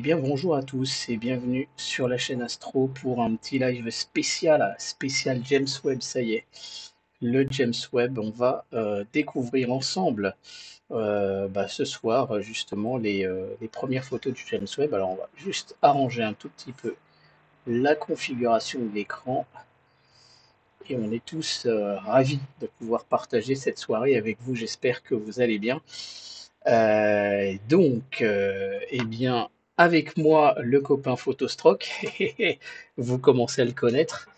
bien bonjour à tous. Eh bien bonjour à tous et bienvenue sur la chaîne Astro pour un petit live spécial James Webb, ça y est, le James Webb. On va découvrir ensemble ce soir justement les premières photos du James Webb. Alors on va juste arranger un tout petit peu la configuration de l'écran et on est tous ravis de pouvoir partager cette soirée avec vous. J'espère que vous allez bien. Avec moi, le copain Photostroke, vous commencez à le connaître.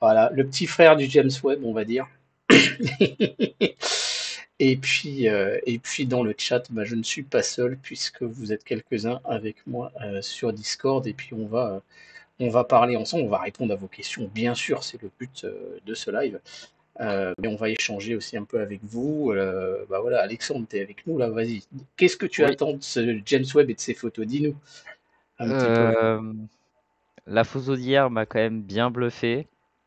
Voilà, le petit frère du James Webb, on va dire. Et puis dans le chat, je ne suis pas seul puisque vous êtes quelques-uns avec moi sur Discord. Et puis on va parler ensemble, on va répondre à vos questions. Bien sûr, c'est le but de ce live. Mais on va échanger aussi un peu avec vous. Voilà, Alexandre, tu es avec nous là, vas-y. Qu'est-ce que tu attends de ce James Webb et de ses photos? Dis-nous. La photo d'hier m'a quand même bien bluffé.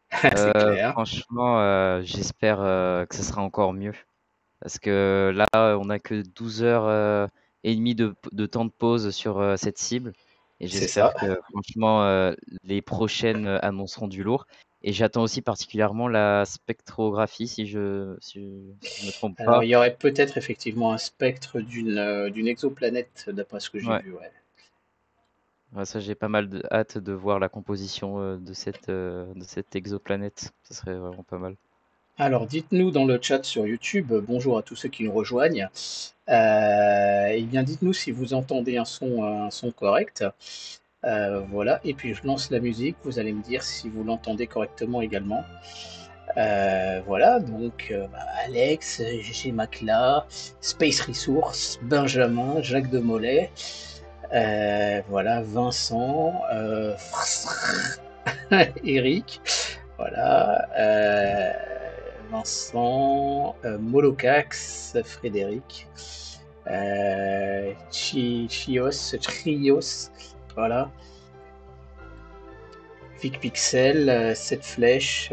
Clair. Franchement, j'espère que ça sera encore mieux. Parce que là, on n'a que 12h30 de temps de pause sur cette cible. Et j'espère que franchement, les prochaines annonceront du lourd. Et j'attends aussi particulièrement la spectrographie, si je me trompe pas. Alors, il y aurait peut-être effectivement un spectre d'une exoplanète, d'après ce que j'ai vu. Ouais, ça, j'ai pas mal de hâte de voir la composition de cette exoplanète. Ça serait vraiment pas mal. Alors, dites-nous dans le chat sur YouTube, bonjour à tous ceux qui nous rejoignent. Eh bien, dites-nous si vous entendez un son correct. Voilà, et puis je lance la musique, vous allez me dire si vous l'entendez correctement également. Voilà, donc Alex, GG Macla, Space Resource, Benjamin, Jacques Demolay, voilà, Vincent, Eric, voilà, Vincent, Molocax, Frédéric, Trios, voilà, Vic Pixel, cette flèche,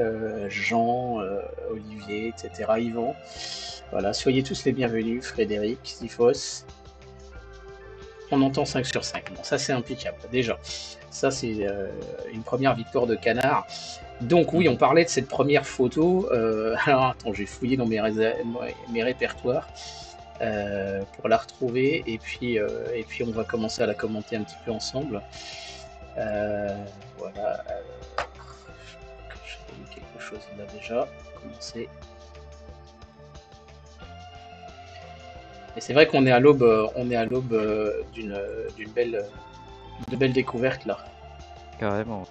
Jean, Olivier, etc., Yvan. Voilà, soyez tous les bienvenus, Frédéric, Zifos. On entend 5 sur 5. Bon, ça c'est impeccable, déjà. Ça c'est une première victoire de canard. Donc oui, on parlait de cette première photo. Alors attends, j'ai fouillé dans mes répertoires. Pour la retrouver et puis on va commencer à la commenter un petit peu ensemble. Voilà, j'ai mis quelque chose là déjà. Commencer. Et c'est vrai qu'on est à l'aube, d'une belle découverte là. Carrément.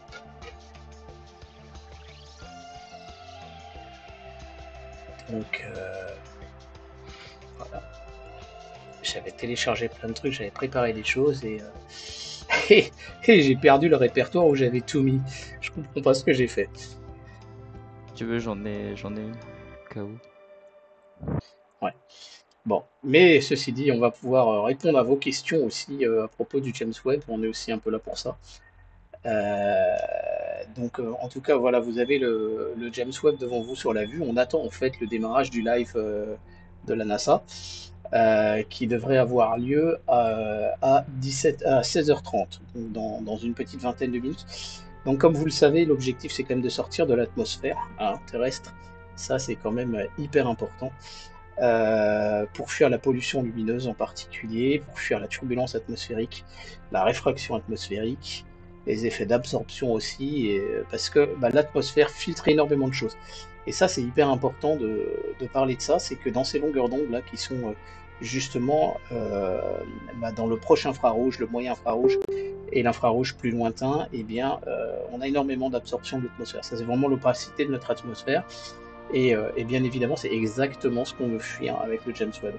Donc. J'avais téléchargé plein de trucs, j'avais préparé des choses et j'ai perdu le répertoire où j'avais tout mis. Je comprends pas ce que j'ai fait. Tu veux, j'en ai une, au cas où. Ouais. Bon, mais ceci dit, on va pouvoir répondre à vos questions aussi à propos du James Webb. On est aussi un peu là pour ça. Donc en tout cas, voilà, vous avez le James Webb devant vous sur la vue. On attend en fait le démarrage du live de la NASA. Qui devrait avoir lieu à 16h30, dans une petite vingtaine de minutes. Donc comme vous le savez, l'objectif c'est quand même de sortir de l'atmosphère terrestre, ça c'est quand même hyper important, pour fuir la pollution lumineuse en particulier, pour fuir la turbulence atmosphérique, la réfraction atmosphérique, les effets d'absorption aussi, parce que l'atmosphère filtre énormément de choses. Et ça, c'est hyper important de parler de ça, c'est que dans ces longueurs d'onde là, qui sont justement dans le proche infrarouge, le moyen infrarouge et l'infrarouge plus lointain, eh bien, on a énormément d'absorption de l'atmosphère. Ça, c'est vraiment l'opacité de notre atmosphère. Et bien évidemment, c'est exactement ce qu'on veut fuir avec le James Webb.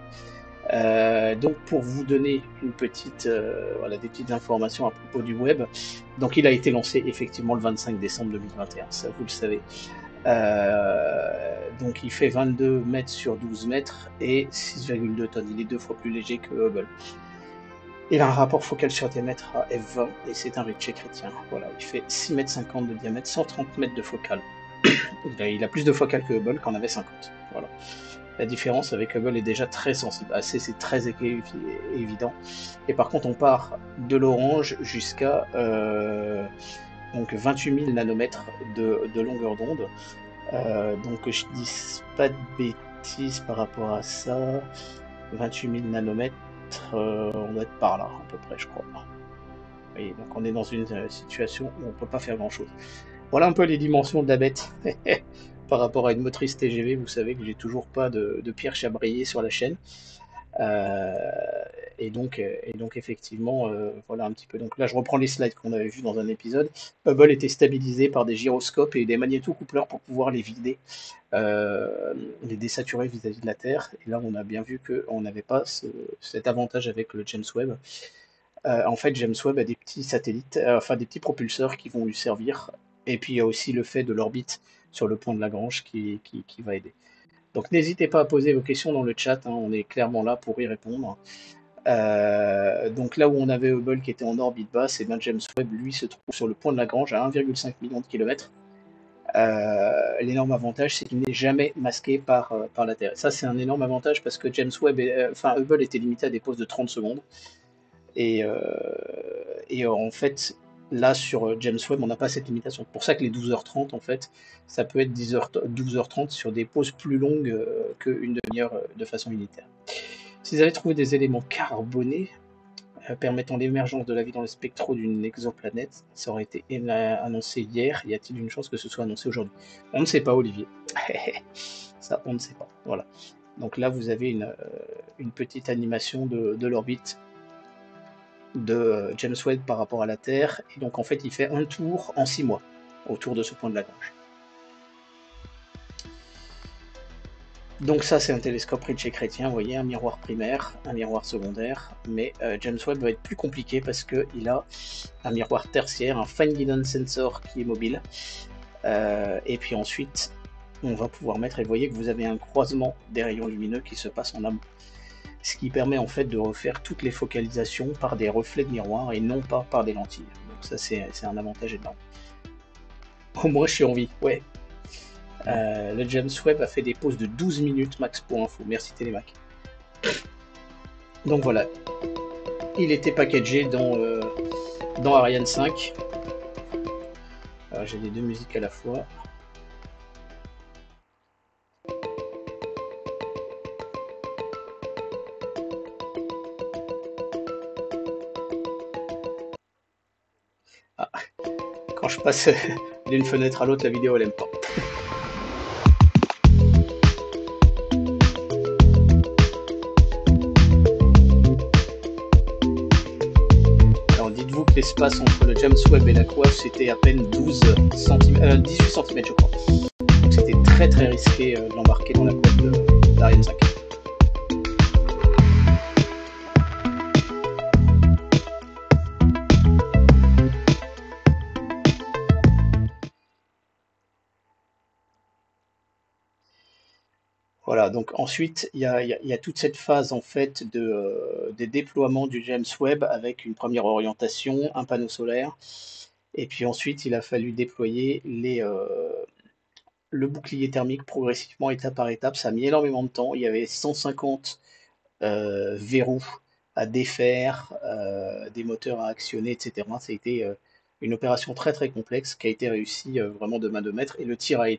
Donc pour vous donner une petite, voilà, des petites informations à propos du web, donc il a été lancé effectivement le 25 décembre 2021, ça vous le savez. Donc il fait 22 mètres sur 12 mètres et 6,2 tonnes. Il est 2 fois plus léger que Hubble. Il a un rapport focal sur diamètre à F20 et c'est un Ritchey-Chrétien. Voilà, il fait 6,50 m de diamètre, 130 mètres de focale. Il a plus de focale que Hubble qu'en avait 50. Voilà. La différence avec Hubble est déjà très sensible. Assez, c'est très évident. Et par contre, on part de l'orange jusqu'à donc 28 000 nanomètres de longueur d'onde. Donc je dis pas de bêtises par rapport à ça. 28 000 nanomètres, on doit être par là à peu près, je crois. Et donc on est dans une situation où on peut pas faire grand-chose. Voilà un peu les dimensions de la bête. Par rapport à une motrice TGV, vous savez que j'ai toujours pas de pierre chabrier sur la chaîne. Et donc effectivement, voilà un petit peu. Donc là, je reprends les slides qu'on avait vus dans un épisode. Hubble était stabilisé par des gyroscopes et des magnétocoupleurs pour pouvoir les vider, les désaturer vis-à-vis de la Terre. Et là, on a bien vu qu'on n'avait pas cet avantage avec le James Webb. En fait, James Webb a des petits satellites, enfin des petits propulseurs qui vont lui servir. Et puis, il y a aussi le fait de l'orbite sur le point de Lagrange qui va aider. Donc, n'hésitez pas à poser vos questions dans le chat. Hein, on est clairement là pour y répondre. Donc, là où on avait Hubble qui était en orbite basse, et bien James Webb, lui, se trouve sur le point de Lagrange à 1,5 million de kilomètres. L'énorme avantage, c'est qu'il n'est jamais masqué par la Terre. Et ça, c'est un énorme avantage parce que James Webb, Hubble était limité à des pauses de 30 secondes. Et en fait... Là, sur James Webb, on n'a pas cette limitation. C'est pour ça que les 12h30, en fait, ça peut être 12h30 sur des pauses plus longues qu'une demi-heure de façon unitaire. Si vous avez trouvé des éléments carbonés permettant l'émergence de la vie dans le spectre d'une exoplanète, ça aurait été annoncé hier. Y a-t-il une chance que ce soit annoncé aujourd'hui? On ne sait pas, Olivier. Ça, on ne sait pas. Voilà. Donc là, vous avez une petite animation de l'orbite de James Webb par rapport à la Terre, et donc en fait il fait un tour en 6 mois autour de ce point de Lagrange. Donc ça, c'est un télescope Ritchey-Chrétien, vous voyez, un miroir primaire, un miroir secondaire, mais James Webb va être plus compliqué parce qu'il a un miroir tertiaire, un fine guidance sensor qui est mobile, et puis ensuite on va pouvoir mettre, et vous voyez que vous avez un croisement des rayons lumineux qui se passe en amont, ce qui permet en fait de refaire toutes les focalisations par des reflets de miroir et non pas par des lentilles. Donc ça, c'est un avantage énorme. Au moins je suis en vie, ouais. Le James Webb a fait des pauses de 12 minutes max pour info. Merci Télémac. Donc voilà, il était packagé dans Ariane 5. J'ai les deux musiques à la fois. Je passe d'une fenêtre à l'autre, la vidéo elle aime pas. Alors dites-vous que l'espace entre le James Webb et la coiffe c'était à peine 18 cm je crois. Donc c'était très très risqué de l'embarquer dans la coiffe d'Ariane 5. Voilà, donc ensuite, il y a toute cette phase en fait des déploiements du James Webb avec une première orientation, un panneau solaire, et puis ensuite il a fallu déployer le bouclier thermique progressivement, étape par étape. Ça a mis énormément de temps, il y avait 150 verrous à défaire, des moteurs à actionner, etc. Ça a été une opération très très complexe qui a été réussie vraiment de main de maître, et le tir a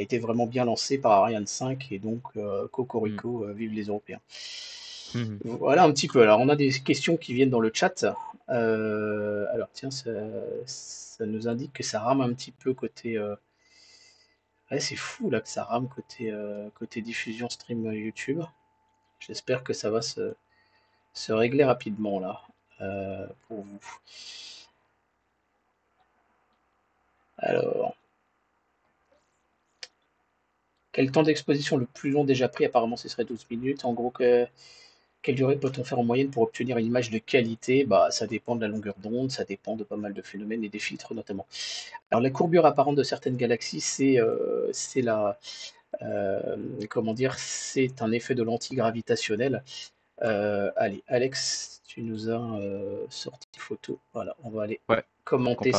été vraiment bien lancé par Ariane 5, et donc cocorico, vive les Européens. Voilà un petit peu. Alors on a des questions qui viennent dans le chat. Alors tiens, ça nous indique que ça rame un petit peu côté... Ouais, c'est fou là que ça rame côté diffusion stream YouTube. J'espère que ça va se régler rapidement là pour vous. Alors... Quel temps d'exposition le plus long déjà pris? Apparemment, ce serait 12 minutes. En gros, Quelle durée peut-on faire en moyenne pour obtenir une image de qualité? Bah, ça dépend de la longueur d'onde, ça dépend de pas mal de phénomènes et des filtres notamment. Alors la courbure apparente de certaines galaxies, c'est un effet de lentille gravitationnelle. Allez, Alex, tu nous as sorti une photo. Voilà, on va aller commenter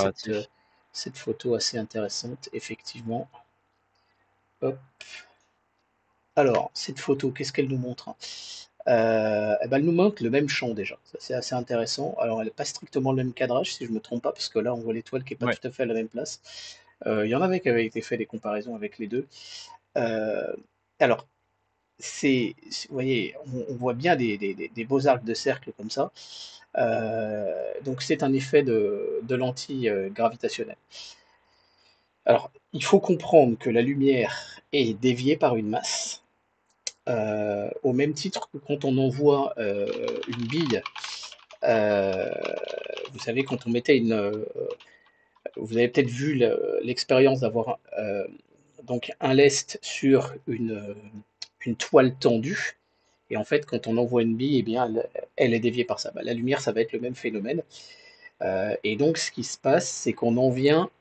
cette photo assez intéressante, effectivement. Hop. Alors, cette photo, qu'est-ce qu'elle nous montre? Elle nous montre le même champ déjà, c'est assez intéressant. Alors elle n'est pas strictement le même cadrage si je ne me trompe pas, parce que là on voit l'étoile qui n'est pas tout à fait à la même place. Il y en avait qui avaient été fait des comparaisons avec les deux. Alors vous voyez, on voit bien des beaux arcs de cercle comme ça. Donc c'est un effet de lentille gravitationnelle. Alors il faut comprendre que la lumière est déviée par une masse. Au même titre que quand on envoie une bille, vous savez, quand on mettait une... vous avez peut-être vu l'expérience d'avoir un lest sur une toile tendue, et en fait, quand on envoie une bille, eh bien, elle est déviée par ça. Bah, la lumière, ça va être le même phénomène. Et donc, ce qui se passe, c'est qu'on en vient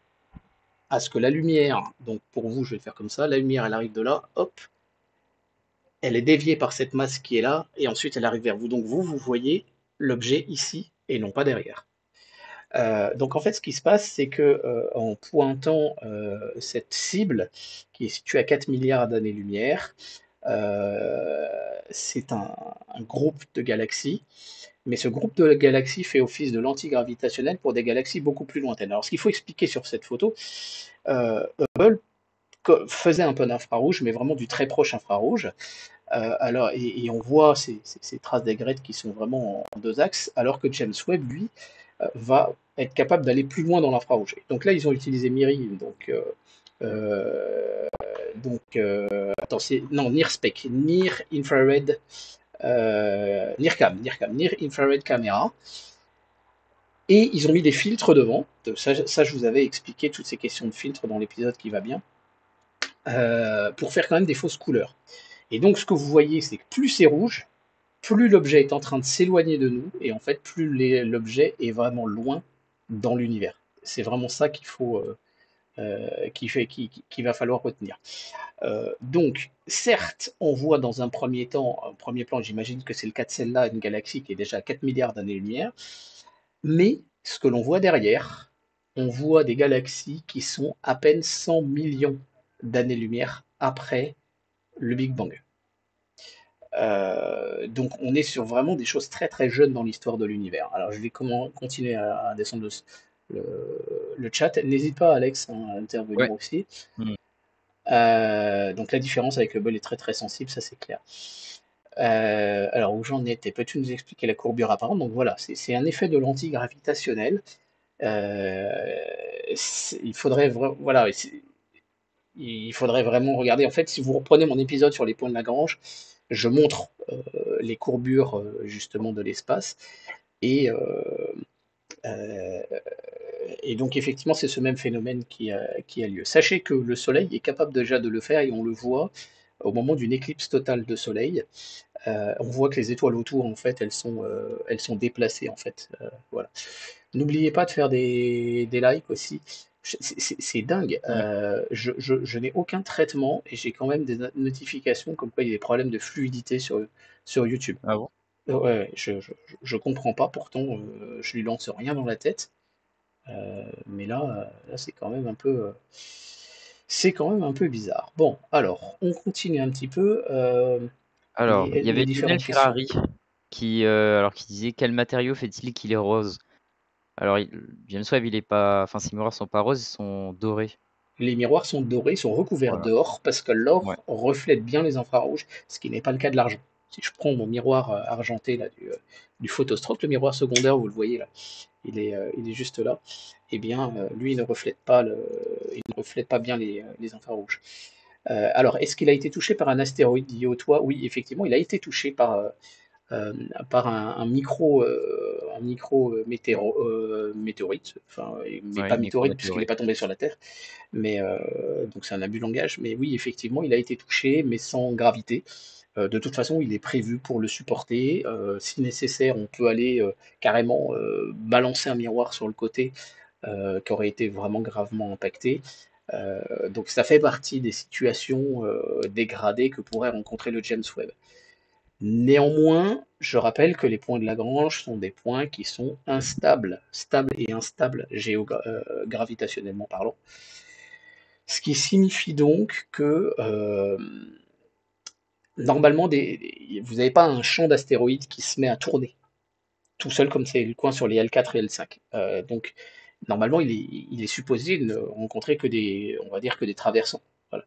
à ce que la lumière, donc pour vous, je vais le faire comme ça, la lumière, elle arrive de là, hop, elle est déviée par cette masse qui est là, et ensuite elle arrive vers vous. Donc vous voyez l'objet ici, et non pas derrière. Donc en fait, ce qui se passe, c'est que en pointant cette cible, qui est située à 4 milliards d'années-lumière, c'est un groupe de galaxies, mais ce groupe de galaxies fait office de lentille gravitationnelle pour des galaxies beaucoup plus lointaines. Alors ce qu'il faut expliquer sur cette photo, Hubble faisait un peu d'infrarouge, mais vraiment du très proche infrarouge. Alors, on voit ces traces d'aigrettes qui sont vraiment en deux axes, alors que James Webb, lui, va être capable d'aller plus loin dans l'infrarouge. Donc là, ils ont utilisé MIRI, NIRSpec, NIR Infrared Camera. Et ils ont mis des filtres devant. Ça, je vous avais expliqué toutes ces questions de filtres dans l'épisode qui va bien. Pour faire quand même des fausses couleurs. Et donc ce que vous voyez, c'est que plus c'est rouge, plus l'objet est en train de s'éloigner de nous, et en fait plus l'objet est vraiment loin dans l'univers. C'est vraiment ça qu'il faut, qu'il va falloir retenir. Donc certes, on voit dans un premier plan, j'imagine que c'est le cas de celle-là, une galaxie qui est déjà à 4 milliards d'années-lumière, mais ce que l'on voit derrière, on voit des galaxies qui sont à peine 100 millions d'années-lumière après le Big Bang. Donc on est sur vraiment des choses très très jeunes dans l'histoire de l'univers. Alors je vais continuer à descendre le chat. N'hésite pas Alex à intervenir aussi. Donc la différence avec Hubble est très très sensible, ça c'est clair. Alors où j'en étais? Peux-tu nous expliquer la courbure apparente? Donc voilà, c'est un effet de lentille gravitationnelle. Il faudrait vraiment regarder. En fait, si vous reprenez mon épisode sur les points de Lagrange, je montre les courbures justement de l'espace. Et donc, effectivement, c'est ce même phénomène qui a lieu. Sachez que le Soleil est capable déjà de le faire et on le voit au moment d'une éclipse totale de Soleil. On voit que les étoiles autour, en fait, elles sont déplacées, en fait. Voilà. N'oubliez pas de faire des likes aussi. C'est dingue, je n'ai aucun traitement et j'ai quand même des notifications comme quoi il y a des problèmes de fluidité sur YouTube. Ah bon? Ouais, je comprends pas, pourtant je lui lance rien dans la tête, mais là c'est quand même un peu bizarre. Bon, alors on continue un petit peu. Alors il y avait Lionel Ferrari qui disait: quel matériau fait-il qu'il est rose? Alors, James Webb, il est pas... Enfin, ces miroirs sont pas roses, ils sont dorés. Les miroirs sont dorés, ils sont recouverts d'or, parce que l'or reflète bien les infrarouges, ce qui n'est pas le cas de l'argent. Si je prends mon miroir argenté là, du Photostroke, le miroir secondaire, vous le voyez là, il est juste là, eh bien, lui, il ne reflète pas bien les infrarouges. Alors, est-ce qu'il a été touché par un astéroïde, dit Otois? Oui, effectivement, il a été touché par un micro météorite, enfin, mais pas météorite puisqu'il n'est pas tombé sur la Terre, mais donc c'est un abus de langage, mais oui, effectivement, il a été touché, mais sans gravité, De toute façon, il est prévu pour le supporter. Si nécessaire, on peut aller carrément balancer un miroir sur le côté qui aurait été vraiment gravement impacté. Donc ça fait partie des situations dégradées que pourrait rencontrer le James Webb. Néanmoins, je rappelle que les points de Lagrange sont des points qui sont instables, stables et instables gravitationnellement parlant. Ce qui signifie donc que normalement, vous n'avez pas un champ d'astéroïdes qui se met à tourner tout seul comme c'est le coin sur les L4 et L5. Donc normalement, il est supposé ne rencontrer que des, on va dire, que des traversants. Voilà.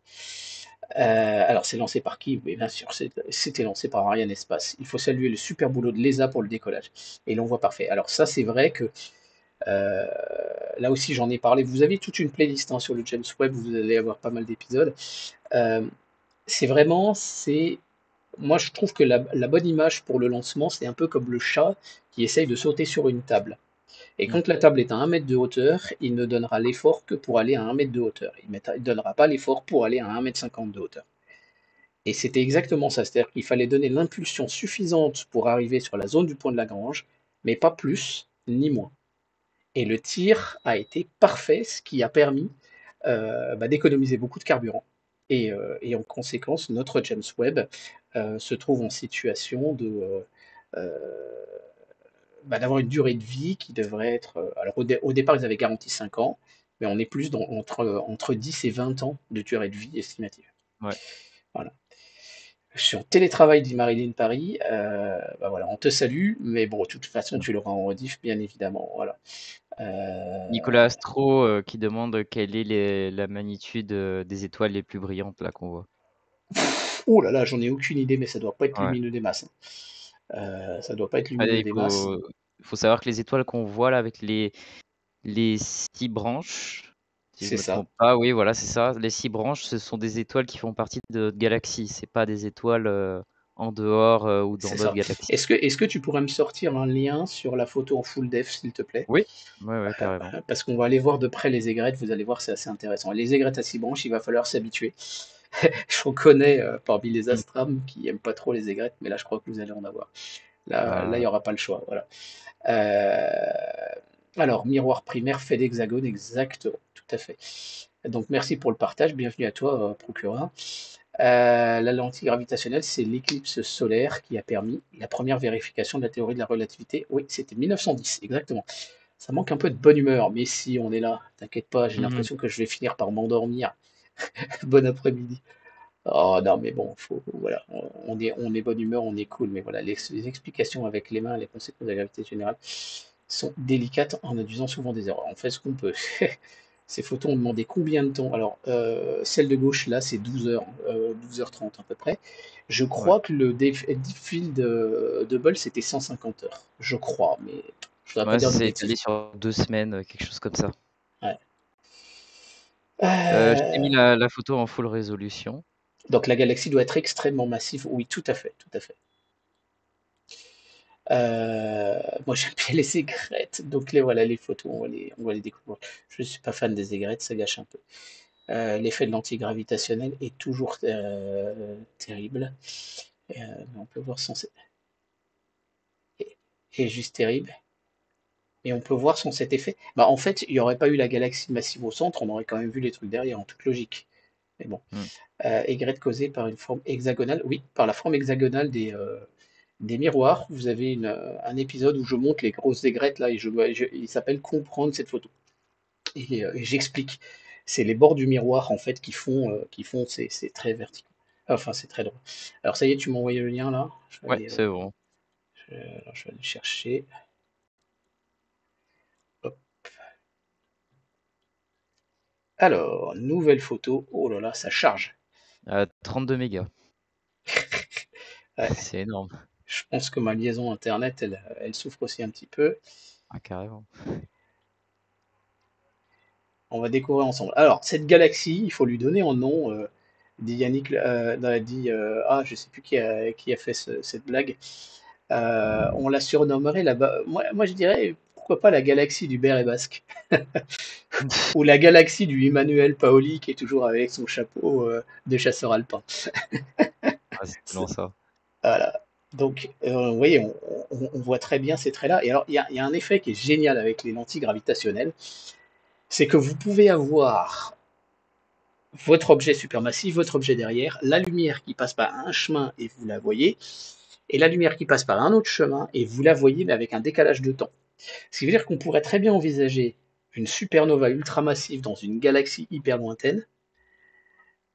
Alors, c'est lancé par qui? Oui, bien sûr, c'était lancé par Ariane Espace. Il faut saluer le super boulot de LESA pour le décollage. Et l'envoi parfait. Alors ça, c'est vrai que, là aussi, j'en ai parlé. Vous avez toute une playlist hein, sur le James Webb, vous allez avoir pas mal d'épisodes. C'est vraiment, moi, je trouve que la bonne image pour le lancement, c'est un peu comme le chat qui essaye de sauter sur une table. Et quand la table est à 1 mètre de hauteur, il ne donnera l'effort que pour aller à 1 mètre de hauteur. Il ne donnera pas l'effort pour aller à 1,50 m de hauteur. Et c'était exactement ça, c'est-à-dire qu'il fallait donner l'impulsion suffisante pour arriver sur la zone du point de Lagrange, mais pas plus ni moins. Et le tir a été parfait, ce qui a permis d'économiser beaucoup de carburant. Et en conséquence, notre James Webb se trouve en situation de... d'avoir une durée de vie qui devrait être... Alors au départ, ils avaient garanti 5 ans, mais on est plus entre 10 et 20 ans de durée de vie estimative. Ouais. Voilà. Sur télétravail d'Imarilyn Paris, voilà, on te salue, mais bon, de toute façon, tu l'auras en rediff, bien évidemment. Voilà. Nicolas Astro qui demande quelle est la magnitude des étoiles les plus brillantes là qu'on voit. Oh là là, j'en ai aucune idée, mais ça doit pas être lumineux des masses. Hein. Ça doit pas être lumineux des masses. Faut savoir que les étoiles qu'on voit là avec les 6 branches, si je me trompe pas, oui, voilà, c'est ça. Les 6 branches, ce sont des étoiles qui font partie de galaxies. C'est pas des étoiles en dehors ou dans d'autres galaxies. Est-ce que tu pourrais me sortir un lien sur la photo en full def, s'il te plaît? Oui, ouais, carrément. Parce qu'on va aller voir de près les aigrettes. Vous allez voir, c'est assez intéressant. Les aigrettes à 6 branches, il va falloir s'habituer. J'en connais parmi les astrams qui n'aiment pas trop les aigrettes, mais là je crois que vous allez en avoir. Là, il n'y aura pas le choix. Voilà. Alors, miroir primaire fait d'hexagone, exactement, tout à fait. Donc merci pour le partage, bienvenue à toi, Procura. La lentille gravitationnelle, c'est l'éclipse solaire qui a permis la première vérification de la théorie de la relativité. Oui, c'était 1910, exactement. Ça manque un peu de bonne humeur, mais si on est là, t'inquiète pas, j'ai l'impression que je vais finir par m'endormir. Bon après-midi. Oh non, mais bon, voilà, on est bonne humeur, on est cool, mais voilà, les explications avec les mains, les conséquences de la gravité générale sont délicates en induisant souvent des erreurs. On fait ce qu'on peut. Ces photos ont demandé combien de temps? Alors, celle de gauche, là, c'est 12h30 à peu près. Je crois que le deep field de Hubble, c'était 150 heures. Je crois, mais je dois pas dire. C'est étalé sur 2 semaines, quelque chose comme ça. Ouais. Je t'ai mis la photo en full résolution. Donc la galaxie doit être extrêmement massive. Oui, tout à fait, tout à fait. Moi, j'aime bien les aigrettes. Donc voilà, les photos, on va les découvrir. Je ne suis pas fan des aigrettes, ça gâche un peu. L'effet de lentille gravitationnelle est toujours terrible. On peut voir sans... Et juste terrible. Et on peut voir sans cet effet. Bah, en fait, il n'y aurait pas eu la galaxie massive au centre, on aurait quand même vu les trucs derrière, en toute logique. Mais bon. Aigrette causée par une forme hexagonale. Oui, par la forme hexagonale des miroirs. Vous avez un épisode où je monte les grosses aigrettes, là, et il s'appelle « Comprendre cette photo ». Et j'explique. C'est les bords du miroir, en fait, qui font ces traits verticaux. Enfin, c'est très drôle. Alors, ça y est, tu m'as envoyé le lien, là? Oui, c'est bon. Alors, je vais aller chercher... Alors, nouvelle photo. Oh là là, ça charge. 32 mégas. Ouais. C'est énorme. Je pense que ma liaison Internet, elle souffre aussi un petit peu. Ah, carrément. On va découvrir ensemble. Alors, cette galaxie, il faut lui donner un nom. Dit Yannick, je ne sais plus qui a fait cette blague. On la surnommerait là-bas. Moi, je dirais... Pourquoi pas la galaxie du Béret Basque? Ou la galaxie du Emmanuel Paoli qui est toujours avec son chapeau de chasseur alpin. ça. Voilà. Donc, vous voyez, on voit très bien ces traits-là. Et alors, il y a un effet qui est génial avec les lentilles gravitationnelles, c'est que vous pouvez avoir votre objet supermassif, votre objet derrière, la lumière qui passe par un chemin et vous la voyez, et la lumière qui passe par un autre chemin et vous la voyez, mais avec un décalage de temps. Ce qui veut dire qu'on pourrait très bien envisager une supernova ultramassive dans une galaxie hyper lointaine.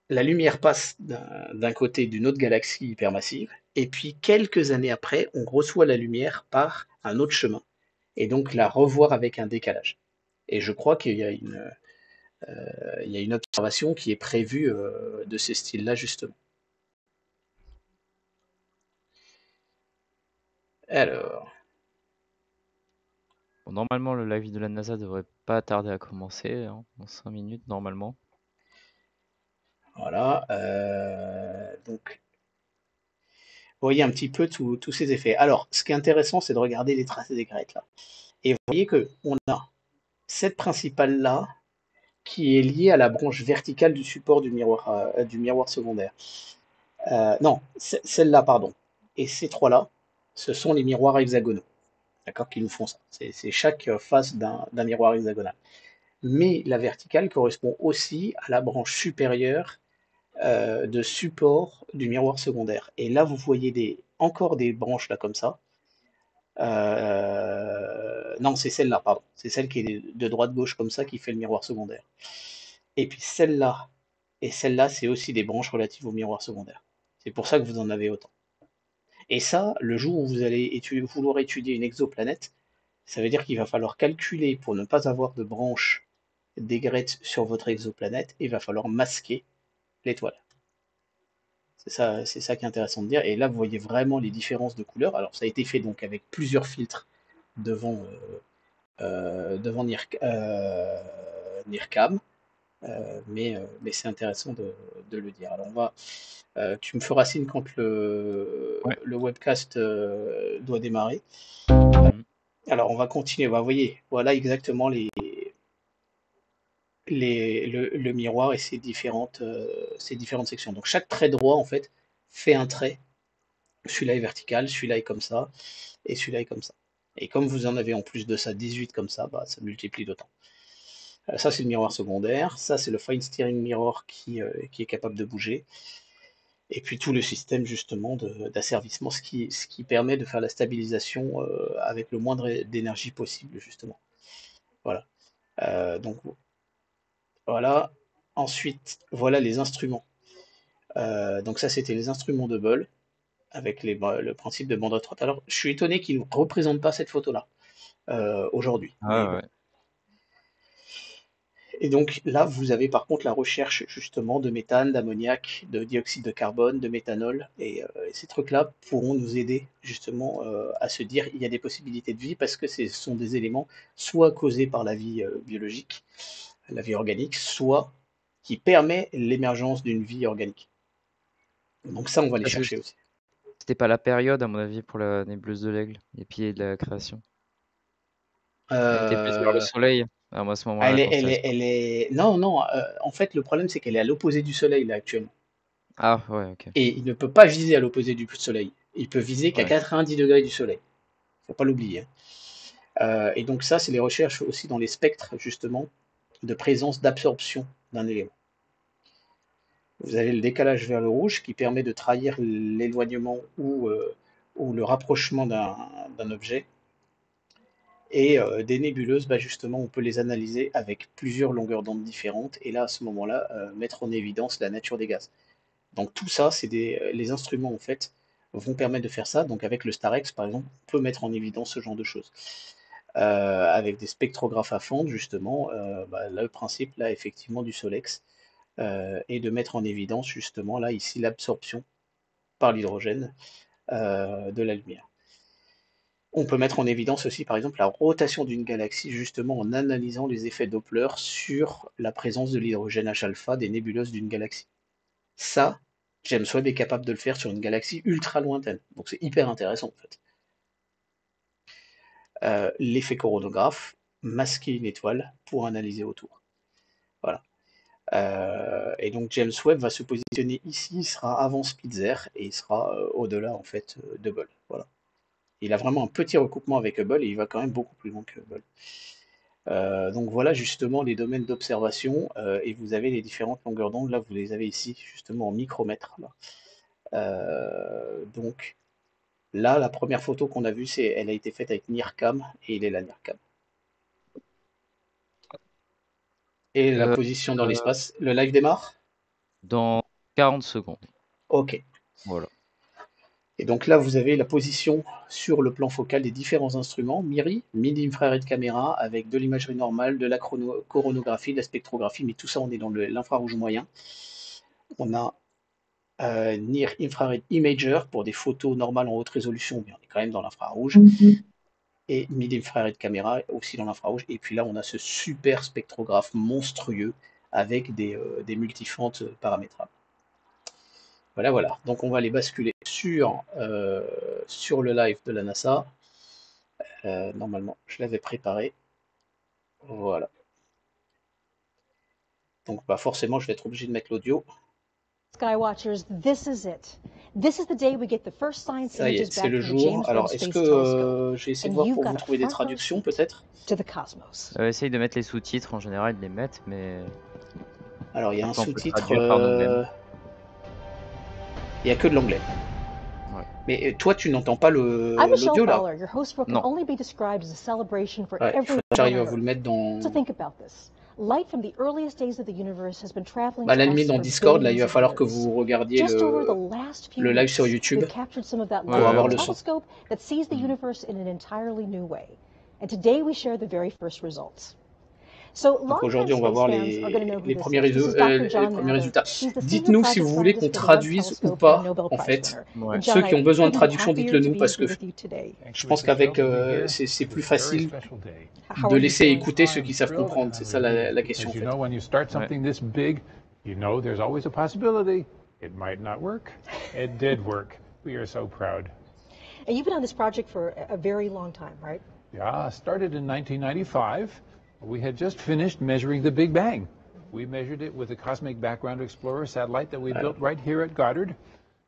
La lumière passe d'un côté d'une autre galaxie hypermassive, et puis quelques années après, on reçoit la lumière par un autre chemin, et donc la revoir avec un décalage. Et je crois qu'il y a une observation qui est prévue de ces styles-là, justement. Alors... Bon, normalement, le live de la NASA ne devrait pas tarder à commencer, hein, dans 5 minutes, normalement. Voilà, donc vous voyez un petit peu tous ces effets. Alors, ce qui est intéressant, c'est de regarder les tracés des crêtes là. Et vous voyez qu'on a cette principale là qui est liée à la branche verticale du support du miroir secondaire. Non, celle-là, pardon. Et ces trois là, ce sont les miroirs hexagonaux, d'accord, qui nous font ça. C'est chaque face d'un miroir hexagonal. Mais la verticale correspond aussi à la branche supérieure de support du miroir secondaire. Et là, vous voyez encore des branches là comme ça. Non, c'est celle-là, pardon. C'est celle qui est de droite-gauche comme ça qui fait le miroir secondaire. Et puis celle-là et celle-là, c'est aussi des branches relatives au miroir secondaire. C'est pour ça que vous en avez autant. Et ça, le jour où vous allez vouloir étudier une exoplanète, ça veut dire qu'il va falloir calculer pour ne pas avoir de branches d'aigrettes sur votre exoplanète, et il va falloir masquer l'étoile. C'est ça qui est intéressant de dire. Et là, vous voyez vraiment les différences de couleurs. Alors, ça a été fait donc avec plusieurs filtres devant NIRCam, mais c'est intéressant de le dire. Alors, on va, tu me feras signe quand le webcast doit démarrer. Alors, on va continuer. Vous voyez, voilà exactement le miroir et ses différentes sections. Donc, chaque trait droit, en fait un trait. Celui-là est vertical, celui-là est comme ça, et celui-là est comme ça. Et comme vous en avez en plus de ça 18 comme ça, bah, ça multiplie d'autant. Ça, c'est le miroir secondaire. Ça, c'est le fine steering mirror qui est capable de bouger. Et puis tout le système justement d'asservissement, ce qui permet de faire la stabilisation avec le moindre d'énergie possible justement. Voilà. Donc voilà. Ensuite, voilà les instruments. Donc ça, c'était les instruments de Hubble avec le principe de bande à droite. Alors, je suis étonné qu'ils ne représentent pas cette photo-là aujourd'hui. Ah, ouais. Et donc là, vous avez par contre la recherche justement de méthane, d'ammoniac, de dioxyde de carbone, de méthanol. Et ces trucs-là pourront nous aider justement à se dire il y a des possibilités de vie, parce que ce sont des éléments soit causés par la vie biologique, la vie organique, soit qui permet l'émergence d'une vie organique. Donc ça, on va les chercher aussi. C'était pas la période, à mon avis, pour la nébuleuse de l'Aigle, les piliers de la création. C'était plus vers le soleil. Alors à ce moment-là, elle est... Non, en fait, le problème, c'est qu'elle est à l'opposé du Soleil, là, actuellement. Ah, ouais, ok. Et il ne peut pas viser à l'opposé du Soleil. Il peut viser qu'à 90 degrés du Soleil. Il ne faut pas l'oublier. Et donc ça, c'est les recherches aussi dans les spectres, justement, de présence d'absorption d'un élément. Vous avez le décalage vers le rouge qui permet de trahir l'éloignement ou le rapprochement d'un objet. Et des nébuleuses, bah justement, on peut les analyser avec plusieurs longueurs d'onde différentes, et là, à ce moment-là, mettre en évidence la nature des gaz. Donc tout ça, les instruments, en fait, vont permettre de faire ça. Donc avec le Starex, par exemple, on peut mettre en évidence ce genre de choses. Avec des spectrographes à fente, justement, le principe, là, effectivement, du Solex, est de mettre en évidence, justement, là, ici, l'absorption par l'hydrogène de la lumière. On peut mettre en évidence aussi, par exemple, la rotation d'une galaxie, justement en analysant les effets Doppler sur la présence de l'hydrogène H-alpha des nébuleuses d'une galaxie. Ça, James Webb est capable de le faire sur une galaxie ultra lointaine. Donc c'est hyper intéressant, en fait. L'effet coronographe, masquer une étoile pour analyser autour. Voilà. Et donc James Webb va se positionner ici, il sera avant Spitzer et il sera au-delà en fait d'Hubble. Voilà. Il a vraiment un petit recoupement avec Hubble et il va quand même beaucoup plus loin que Hubble. Donc voilà justement les domaines d'observation et vous avez les différentes longueurs d'onde. Là vous les avez ici justement en micromètres. Là. Donc là la première photo qu'on a vue, elle a été faite avec NIRCam et il est là NIRCam. Et la position dans l'espace. Le live démarre ? Dans 40 secondes. Ok. Voilà. Et donc là, vous avez la position sur le plan focal des différents instruments. MIRI, mini-infrared caméra, avec de l'imagerie normale, de la coronographie, de la spectrographie, mais tout ça, on est dans l'infrarouge moyen. On a NIR Infrared Imager pour des photos normales en haute résolution, mais on est quand même dans l'infrarouge. Mm-hmm. Et mid-infrared caméra, aussi dans l'infrarouge. Et puis là, on a ce super spectrographe monstrueux avec des multifentes paramétrables. Voilà, voilà. Donc, on va les basculer sur le live de la NASA. Normalement, je l'avais préparé. Voilà. Donc, bah, forcément, je vais être obligé de mettre l'audio. Skywatchers, this is it. This is the day we get the first science images back from the James Webb Space Telescope. J'ai essayé de voir pour vous trouver des traductions peut-être. Essaye de mettre les sous-titres en général, ils les mettent, mais. Alors il y a un sous-titre. Il n'y a que de l'anglais. Ouais. Mais toi, tu n'entends pas l'audio là. Non. Ouais, j'arrive à vous le mettre dans. Bah, l'ennemi dans Discord, là, il va falloir que vous regardiez le live sur YouTube pour avoir le son. Donc aujourd'hui, on va voir les premiers résultats. Dites-nous si vous voulez qu'on traduise ou pas, en fait. Ouais. Ceux qui ont besoin de traduction, dites-le nous, parce que je pense qu'avec c'est plus facile de laisser écouter ceux qui savent comprendre. C'est ça la question, en fait. Ouais. Yeah, started in 1995. We had just finished measuring the Big Bang. We measured it with the Cosmic Background Explorer satellite that we built right here at Goddard.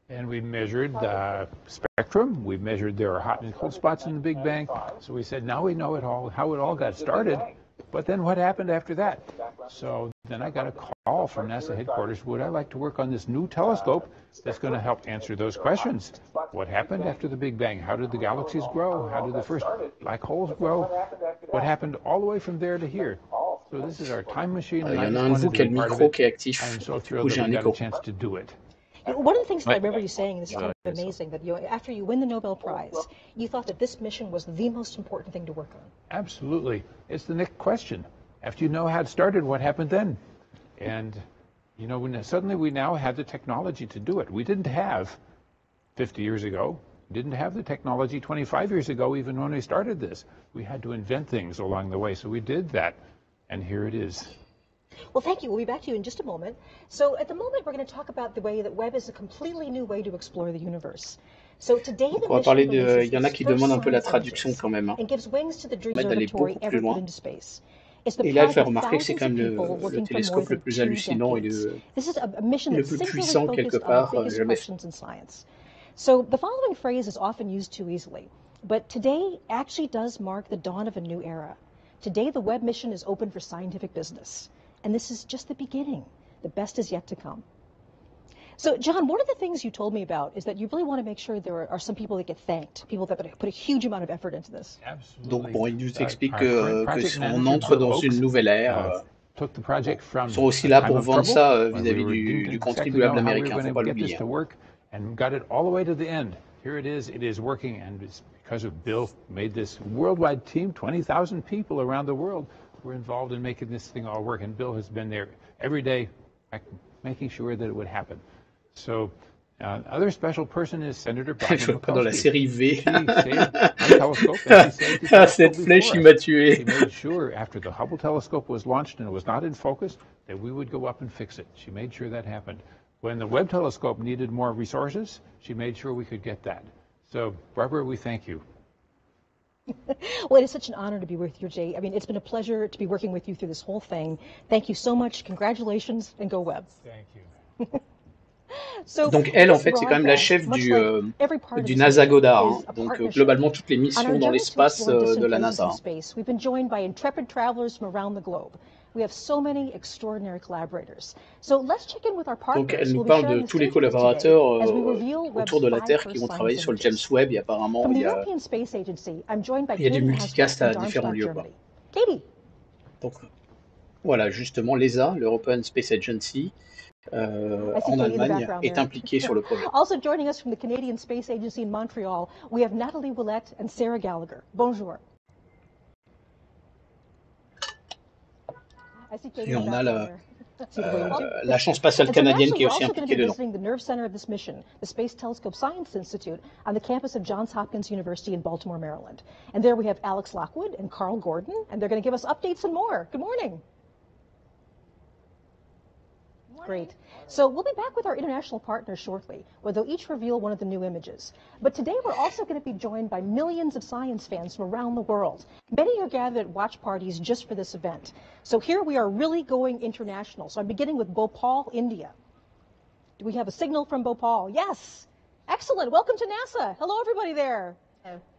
And we measured the spectrum. We measured there are hot and cold spots in the Big Bang. So we said, now we know it all, how it all got started. But then what happened after that? So then I got a call from NASA headquarters. Would I like to work on this new telescope that's going to help answer those questions? What happened after the Big Bang? How did the galaxies grow? How did the first black holes grow? What happened all the way from there to here? So this is our time machine. And I just wanted to be part of it. I'm so thrilled that we got a chance to do it. One of the things that I remember you saying, and this is kind of amazing, that you, after you win the Nobel Prize, you thought that this mission was the most important thing to work on. Absolutely. It's the next question. After you know how it started, what happened then? And, you know, when suddenly we now have the technology to do it. We didn't have 50 years ago, didn't have the technology 25 years ago, even when we started this. We had to invent things along the way, so we did that, and here it is. Well, thank you. We'll be back to you in just a moment. So at the moment, we're going to talk about the way that Webb is a completely new way to explore the universe. So today, the mission releases its first images and gives wings to the dream observatory ever put into space. It's the project of thousands of people working for more than 2 decades. This is a mission that's singularly focused on the biggest questions in science. So the following phrase is often used too easily, but today actually does mark the dawn of a new era. Today, the Webb mission is open for scientific business. And this is just the beginning. The best is yet to come. So, John, one of the things you told me about is that you really want to make sure there are some people that get thanked, people that put a huge amount of effort into this. Absolutely. Donc, bon, il nous explique que si on entre dans une nouvelle ère, ils sont aussi là pour vendre ça vis-à-vis du contribuable américain. Il ne faut pas l'oublier. And got it all the way to the end. Here it is working, and it's because of Bill made this worldwide team, 20,000 people around the world. We're involved in making this thing all work, and Bill has been there every day making sure that it would happen. So another special person is Senator Bobby McCulloch. Dans la série V. Cette flèche, il m'a tué. She made sure after the Hubble telescope was launched and it was not in focus that we would go up and fix it. She made sure that happened. When the Webb telescope needed more resources, she made sure we could get that. So, Barbara, we thank you. Well, it is such an honor to be with you, Jay. I mean, it's been a pleasure to be working with you through this whole thing. Thank you so much. Congratulations, and go Webb. Thank you. So, donc elle, en fait, c'est quand même la chef du NASA Goddard. Donc globalement, toutes les missions dans l'espace de la NASA. We've been joined by intrepid travelers from around the globe. We have so many extraordinary collaborators. So let's check in with our partners. Donc elle nous parle de tous les collaborateurs autour de la Terre qui vont travailler sur le James Webb. Et apparemment, il y a des multicasts à différents lieux. Donc voilà, justement, l'ESA, l'European Space Agency, en Allemagne est impliquée sur le projet. Also joining us from the Canadian Space Agency in Montreal, we have Natalie Ouellette and Sarah Gallagher. Bonjour. Et on a l'Agence spatiale canadienne qui est aussi impliquée dedans. The nerve center of this mission, the Space Telescope Science Institute, on the campus of Johns Hopkins University in Baltimore, Maryland. And there we have Alex Lockwood and Carl Gordon, and they're going to give us updates and more. Good morning. Great. So we'll be back with our international partners shortly, where they'll each reveal one of the new images. But today we're also going to be joined by millions of science fans from around the world. Many are gathered at watch parties just for this event. So here we are really going international. So I'm beginning with Bhopal, India. Do we have a signal from Bhopal? Yes. Excellent. Welcome to NASA. Hello, everybody there.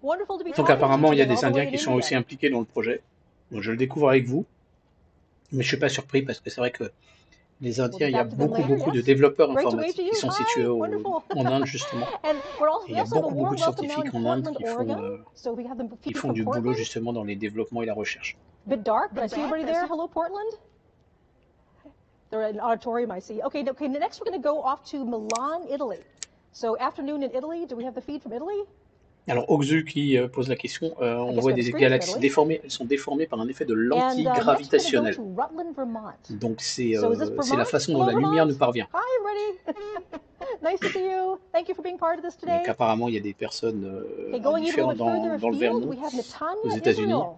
Wonderful to be talking to you. Donc apparemment, il y a des Indiens qui sont aussi impliqués dans le projet. Donc je le découvre avec vous, mais je suis pas surpris parce que c'est vrai que les Indiens, il y a beaucoup de développeurs informatiques qui sont situés en Inde, justement. Et il y a beaucoup de scientifiques en Inde qui font du boulot, justement, dans les développements et la recherche. They're in an auditorium, I see. Okay, next we're going to go off to Milan, Italy. So, afternoon in Italy, do we have the feed from Italy? Alors, Oxu qui pose la question, on voit des galaxies déformées, elles sont déformées par un effet de lentille gravitationnelle. Donc, c'est la façon dont la lumière nous parvient. Donc, apparemment, il y a des personnes différentes dans le Vermont, aux États-Unis. Donc,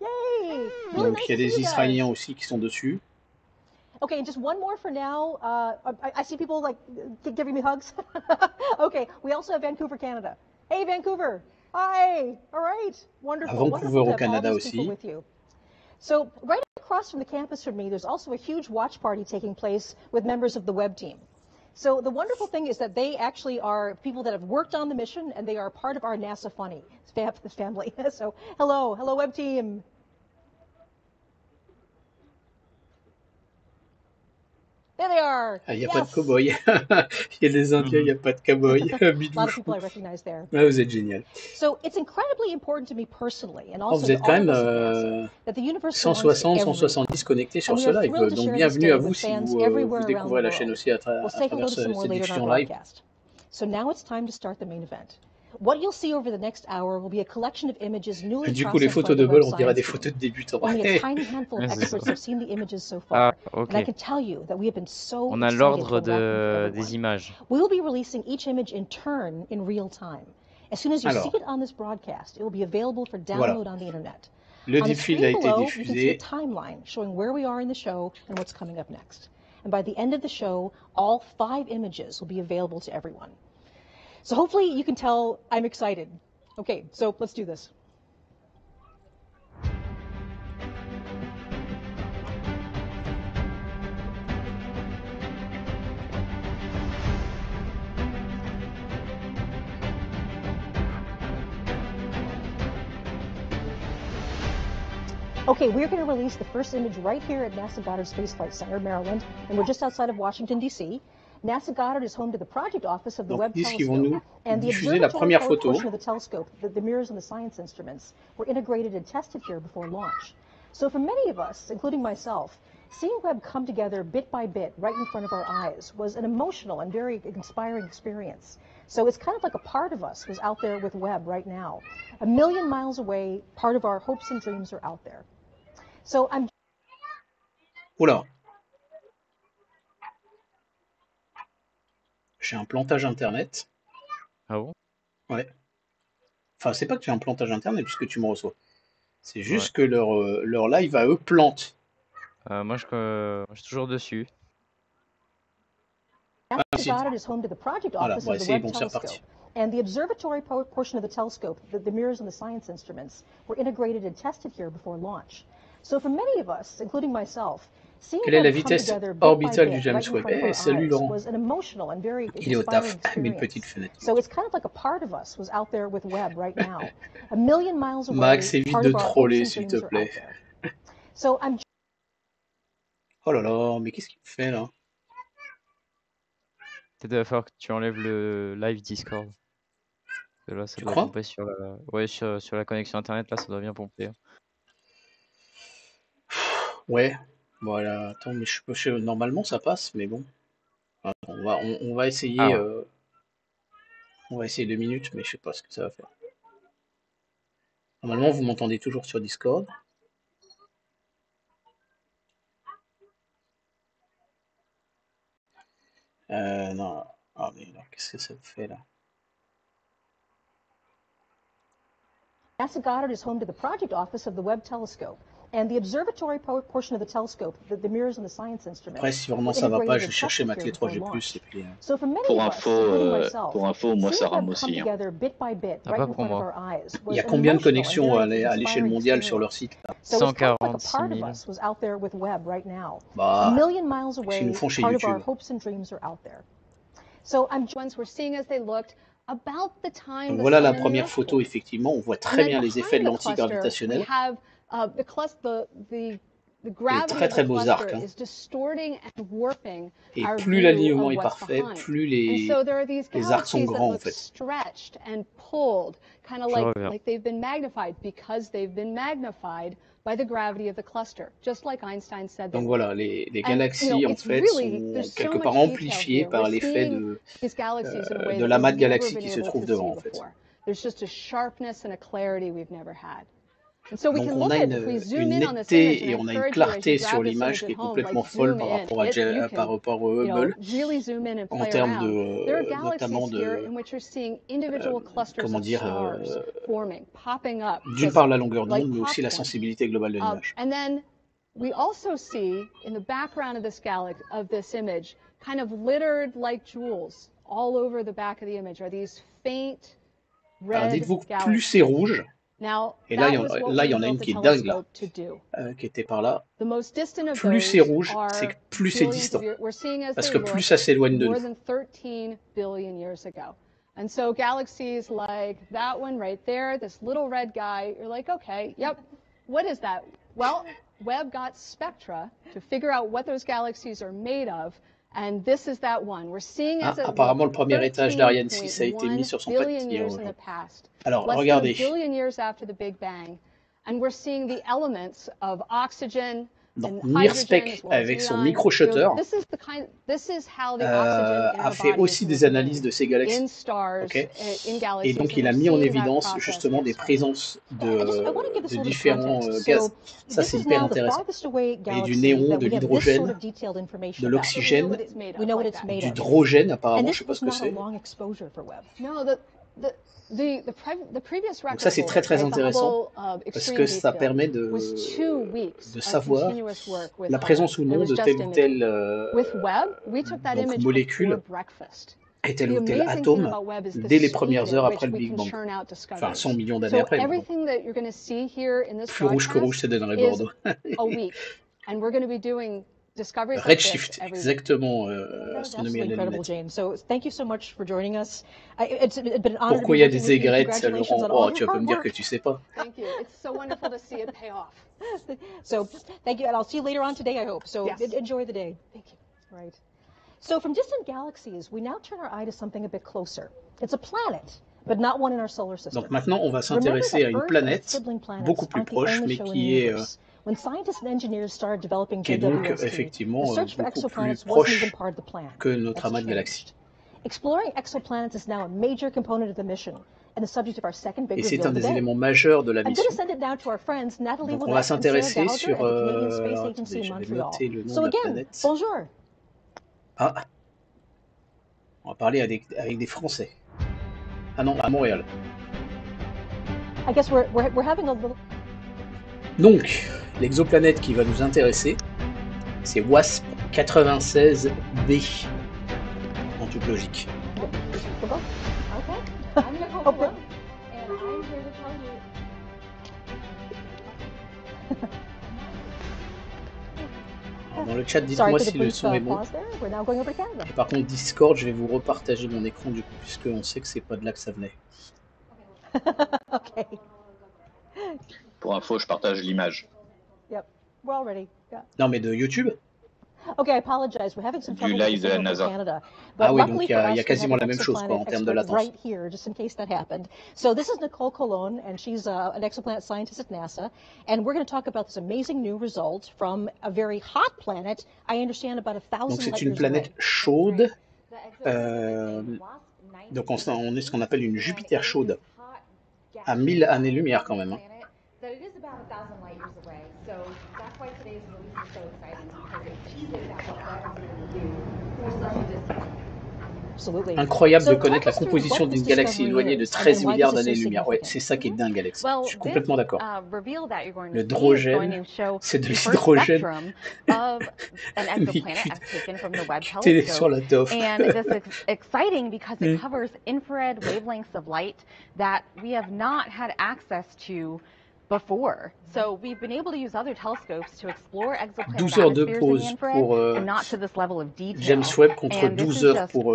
il y a des Israéliens aussi qui sont dessus. Okay, just one more for now. I see people like giving me hugs. Okay, we also have Vancouver, Canada. Hey, Vancouver. Hi. All right. Wonderful. Vancouver au Canada aussi. So right across from the campus from me, there's also a huge watch party taking place with members of the Webb team. So the wonderful thing is that they actually are people that have worked on the mission, and they are part of our NASA family. So hello, Webb team. There they are. Ah, il n'y a pas de cow-boy. Il y a des Indiens, il n'y a pas de cow-boy. Ah, vous êtes génial. Oh, vous êtes quand même 160, 170 connectés sur ce live. Donc bienvenue à vous si vous découvrez la chaîne aussi à travers cette diffusion live. Et du coup, les photos de vol, on dirait des photos de débutants. Ah, ok. On a l'ordre des images. Alors, voilà. Le défilé a été diffusé. So hopefully you can tell I'm excited. Okay, so let's do this. Okay, we're going to release the first image right here at NASA Goddard Space Flight Center, Maryland, and we're just outside of Washington, D.C. NASA Goddard is home to the project office of the Webb Telescope, and the observatory portion of the telescope, the mirrors and the science instruments, were integrated and tested here before launch. So for many of us, including myself, seeing Webb come together bit by bit right in front of our eyes was an emotional and very inspiring experience. So it's kind of like a part of us who's out there with Webb right now. A million miles away, part of our hopes and dreams are out there. So I'm... Oula. J'ai un plantage internet. Ah bon? Ouais. Enfin, c'est pas que j'ai un plantage internet puisque tu me reçois. C'est juste que leur live à eux plante. Moi, je suis toujours dessus. Ah, c'est bon, c'est reparti. And the observatory portion of the telescope, the mirrors and the science instruments, were integrated and tested here before launch. So for many of us, including myself, quelle est la vitesse orbitale du James Webb? Eh, salut Laurent. Il est au taf, mais une petite fenêtre. Max, évite de troller, s'il te plaît. Oh là là, mais qu'est-ce qu'il fait là? T'es d'accord que tu enlèves le live Discord. Là, ça doit pomper sur la... Ouais, sur la connexion internet, là, ça doit bien pomper. Ouais. Voilà, attends, mais normalement ça passe, mais bon. Enfin, on va essayer. Ah ouais. On va essayer 2 minutes, mais je sais pas ce que ça va faire. Normalement, vous m'entendez toujours sur Discord. Non, ah, mais qu'est-ce que ça fait là? NASA Goddard is home to the project office of the Webb Telescope. And the observatory portion of the telescope, the mirrors and the science instruments. Après, si vraiment ça va pas, je vais chercher ma clé 3G+, et puis... Pour info, moi ça rame aussi. Hein. Ah, pas pour moi. Il y a combien de connexions à l'échelle mondiale sur leur site là? 146 000. Bah, s'ils nous font chez YouTube. Donc voilà la première photo, effectivement, on voit très bien les effets de l'antigravitationnel. Des très très beaux arcs. Hein. Et plus l'alignement est parfait, plus les arcs sont grands en fait. Donc voilà, les galaxies en fait sont quelque part amplifiées par l'effet de l'amas de galaxies qui se trouve devant en fait. Donc on a une netteté et on a une clarté sur l'image qui est complètement folle par rapport à Hubble, en termes de, notamment de, comment dire, d'une part la longueur d'onde, mais aussi la sensibilité globale de l'image. We also see in the background of this galaxy, of this image, kind of littered like jewels all over the back of the image are these faint red galaxies. Dites-vous que plus c'est rouge. Et là, il y en a une qui est dingue, là, qui était par là. Plus c'est rouge, c'est que plus c'est distant, parce que plus ça s'éloigne de nous. And so galaxies like that one right there, this little red guy, you're like, okay, yep, what is that? Well, Webb got spectra to figure out what those galaxies are made of. And this is that one. We're seeing as a apparemment, le premier étage d'Ariane 6 a été mis sur son petit. Alors, regardez. Donc, NIRSpec, avec son micro-shutter, a fait aussi des analyses de ces galaxies. Okay. Et donc, il a mis en évidence justement des présences de différents gaz. Ça, c'est hyper intéressant. Et du néon, de l'hydrogène, de l'oxygène, du drogène, apparemment, je ne sais pas ce que c'est. Donc ça c'est très très intéressant parce que ça permet de savoir la présence ou non de telle ou telle molécule et tel ou tel atome dès les premières heures après le Big Bang, enfin 100 millions d'années après. Plus rouge que rouge, c'est dans les Bordeaux. Redshift, exactement, astronomie analytique. Pourquoi il y a des aigrettes, ça le rend... Oh, tu vas pas me dire que tu sais pas. Donc maintenant, on va s'intéresser à une planète beaucoup plus proche, mais qui est... qui est donc effectivement beaucoup plus proche que notre amas de galaxies. Et c'est un des éléments majeurs de la mission. Donc on va s'intéresser sur... attendez, j'avais noté le nom de la planète. Ah, on va parler avec des Français. Ah non, à Montréal. Donc, l'exoplanète qui va nous intéresser, c'est WASP-96b, en toute logique. Dans le chat, dites-moi si le son est bon. Et par contre, Discord, je vais vous repartager mon écran du coup, puisque on sait que c'est pas de là que ça venait. Okay. Pour info, je partage l'image. Yep. Non, mais de YouTube. Du live de la NASA. Ah oui, donc il y a quasiment la même chose quoi, en termes de latence. So this is Nicole Colon, and she's an exoplanet scientist at NASA, and we're going to talk about this amazing new result from a very hot planet. I understand about 1,000 light years away. Donc c'est une planète chaude. Donc on est ce qu'on appelle une Jupiter chaude, à 1000 années-lumière quand même. Hein. Incroyable de connaître la composition d'une galaxie éloignée de 13 milliards d'années-lumière. Ouais, c'est ça qui est dingue, Alex. Je suis complètement d'accord. Le drogène, c'est de l'hydrogène cuté sur la toffe. Before. So we've been able to use other telescopes to explore exoplanet 12 heures de pause pour James Webb contre 12 heures pour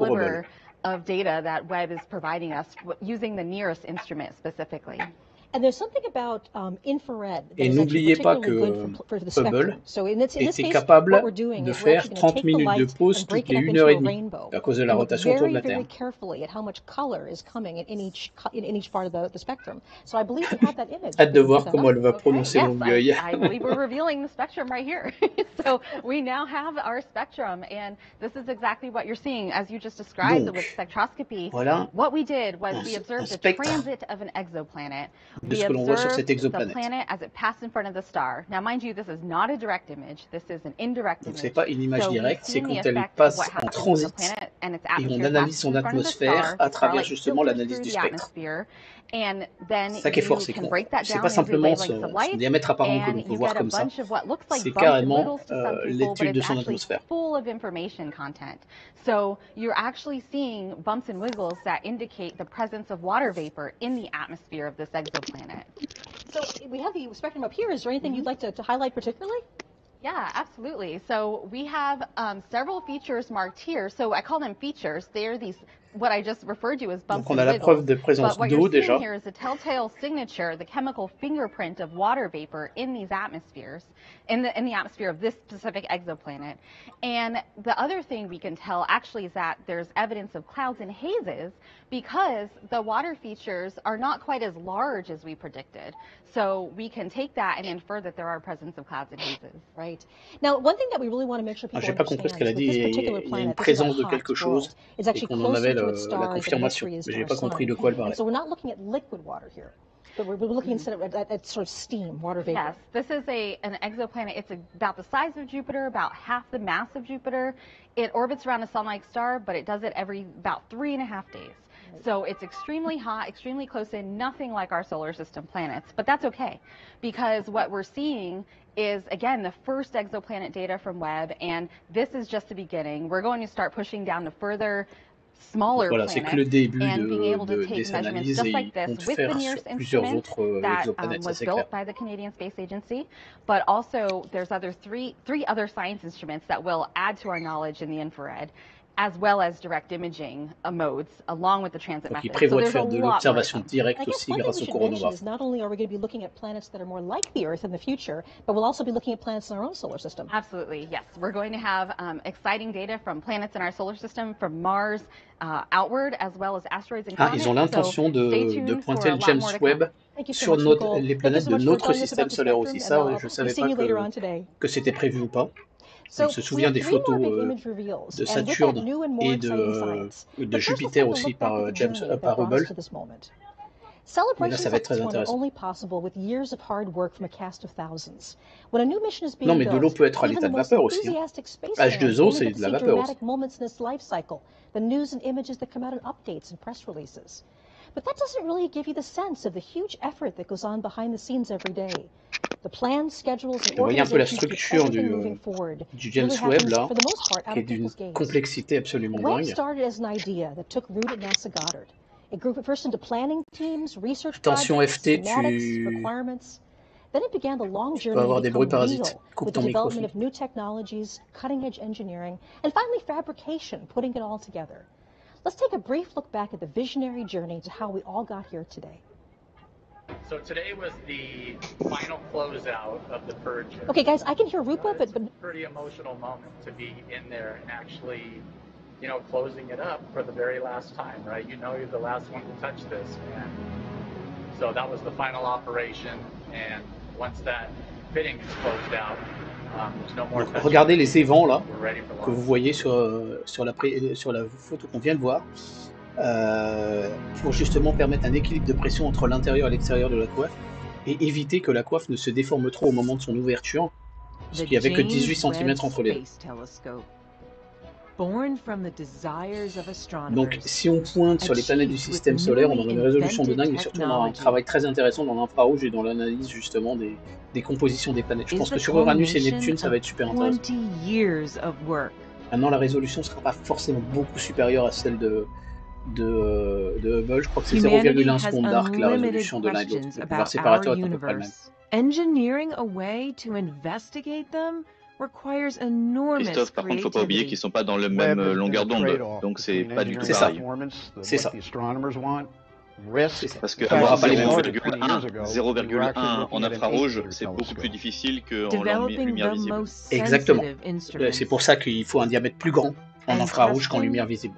Hubble. Of data that Webb is providing us using the nearest instrument specifically. And there's something about infrared. Et n'oubliez pas que Hubble était capable de faire 30 minutes de pause toutes les 1h30 à cause de la rotation autour de la Terre. Hâte de voir comment elle va prononcer l'onglet. Donc, voilà. Un spectre de ce que l'on voit sur cette exoplanète. Donc ce n'est pas une image directe, c'est quand elle passe en transit et on analyse son atmosphère à travers justement l'analyse du spectre. C'est ça qui est fort, c'est qu'on ce n'est pas simplement son diamètre apparent que l'on peut voir comme ça, c'est carrément l'étude de son atmosphère. Planet. So we have the spectrum up here. Is there anything you'd like to highlight particularly? Yeah, absolutely. So we have several features marked here. So I call them features. They are these what I just referred to as bumps and wiggles. Donc on a la preuve de présence d'eau déjà. Here is the telltale signature, the chemical fingerprint of water vapor in these atmospheres, in the atmosphere of this specific exoplanet. And the other thing we can tell actually is that there's evidence of clouds and hazes because the water features are not quite as large as we predicted. So we can take that and infer that there are presence of clouds and hazes, right? Now, one thing that we really want to make sure people understand. J'ai pas compris ce qu'elle a dit. Il y a une présence de quelque chose et qu'on en avait la confirmation. Mais je n'ai pas compris de quoi elle parlait. But we're looking instead at sort of steam, water vapor. Yes, this is an exoplanet. It's about the size of Jupiter, about half the mass of Jupiter. It orbits around a sun-like star, but it does it every about 3.5 days. So it's extremely hot, extremely close in, nothing like our solar system planets. But that's okay, because what we're seeing is, again, the first exoplanet data from Webb, and this is just the beginning. We're going to start pushing down to further. Voilà, c'est que le début des analyses et ils comptent faire sur plusieurs autres exoplanètes, ça c'est clair. Donc ils prévoient de faire de l'observation directe aussi grâce au coronavirus. Absolutely, yes. We're going to have exciting data from planets in our solar system, from Mars, outward, as well as asteroids and comets. Ah, ils ont l'intention de pointer le James Webb sur les planètes de notre système solaire aussi. Ça, je ne savais pas que c'était prévu ou pas. On se souvient des photos de Saturne et de Jupiter aussi par Hubble. Mais là, ça va être très intéressant. Non, mais de l'eau peut être à l'état de vapeur aussi. Hein. H2O, c'est de la vapeur aussi. But that doesn't really give you the sense of the huge effort that goes on behind the scenes every day. The plans, schedules, and organizations keep everything moving forward. Really happens for the most part out of people's games. Webb started as an idea that took root at NASA Goddard. It grew first into planning teams, research projects, schematics, requirements. Then it began the long journey to become real with the development of new technologies, cutting-edge engineering, and finally fabrication, putting it all together. Let's take a brief look back at the visionary journey to how we all got here today. So today was the final closeout of the purge. Okay, guys, I can hear Rupa, but it's a pretty emotional moment to be in there and actually, you know, closing it up for the very last time, right? You know, you're the last one to touch this, man. So that was the final operation, and once that fitting is closed out, there's no more. Donc, regardez les évents là que vous voyez sur la photo qu'on vient de voir. Pour justement permettre un équilibre de pression entre l'intérieur et l'extérieur de la coiffe et éviter que la coiffe ne se déforme trop au moment de son ouverture, puisqu'il n'y avait que 18 cm entre les deux. Donc si on pointe sur les planètes du système solaire, on aura une résolution de dingue, mais surtout on aura un travail très intéressant dans l'infrarouge et dans l'analyse justement des compositions des planètes. Je pense que sur Uranus et Neptune, ça va être super intéressant. Maintenant, la résolution ne sera pas forcément beaucoup supérieure à celle de Hubble, je crois que c'est 0,1 secondes d'arc la résolution de l'un et de l'autre. Leur séparateur est à peu près le même. Christophe, par contre, il ne faut pas oublier qu'ils ne sont pas dans la même longueur d'onde, donc c'est pas du tout pareil. C'est ça. Parce qu'avoir 0,1 en infrarouge, c'est beaucoup plus difficile qu'en lumière visible. Exactement. C'est pour ça qu'il faut un diamètre plus grand en infrarouge qu'en lumière visible.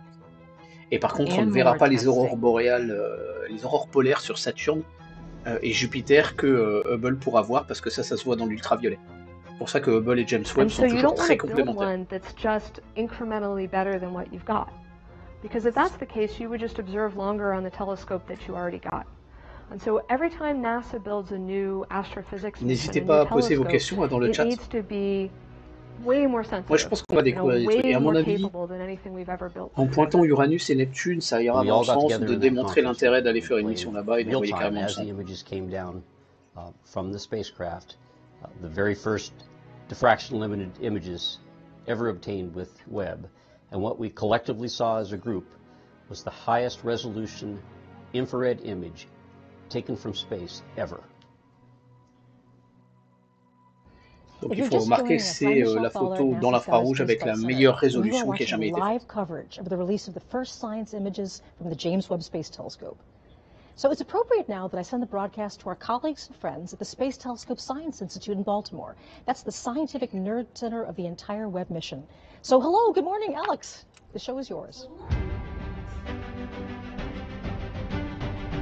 Et par contre, on ne verra pas les aurores boréales, les aurores polaires sur Saturne et Jupiter que Hubble pourra voir, parce que ça se voit dans l'ultraviolet. C'est pour ça que Hubble et James Webb sont toujours très complémentaires. Because if that's the case, you would just observe longer on the telescope that you already got. And so every time NASA builds a new astrophysics telescope, it needs to be way more sensitive. Moi, je pense qu'on va découvrir des trucs. Et à mon avis, en pointant Uranus et Neptune, ça ira dans le sens de démontrer l'intérêt d'aller faire une mission là-bas et d'envoyer carrément ça. The very first diffraction limited images ever obtained with Webb. And what we collectively saw as a group was the highest resolution infrared image taken from space ever. Donc il faut remarquer, c'est la photo dans l'infrarouge avec la meilleure résolution qui ait jamais été faite. Coverage of the release of the first science images from the James Webb Space Telescope. So it's appropriate now that I send the broadcast to our colleagues and friends at the Space Telescope Science Institute in Baltimore. That's the scientific nerd center of the entire Webb mission. So hello, good morning, Alex. The show is yours.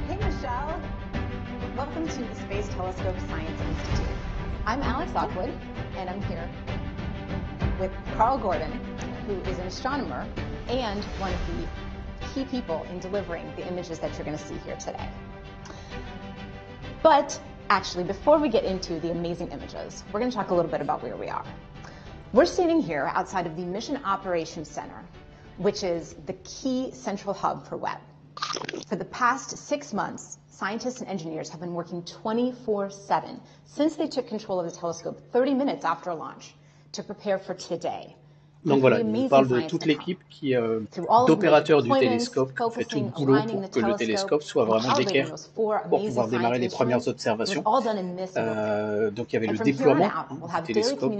Hey, Michelle. Welcome to the Space Telescope Science Institute. I'm Alex Lockwood, and I'm here with Carl Gordon, who is an astronomer and one of the key people in delivering the images that you're going to see here today. But actually, before we get into the amazing images, we're going to talk a little bit about where we are. We're standing here outside of the Mission Operations Center, which is the key central hub for Webb. For the past 6 months, scientists and engineers have been working 24/7 since they took control of the telescope 30 minutes after launch to prepare for today. Donc voilà, on parle de toute l'équipe qui d'opérateurs du télescope qui fait tout le boulot pour que le télescope soit vraiment d'équerre pour pouvoir démarrer les premières observations. Donc il y avait le déploiement du télescope,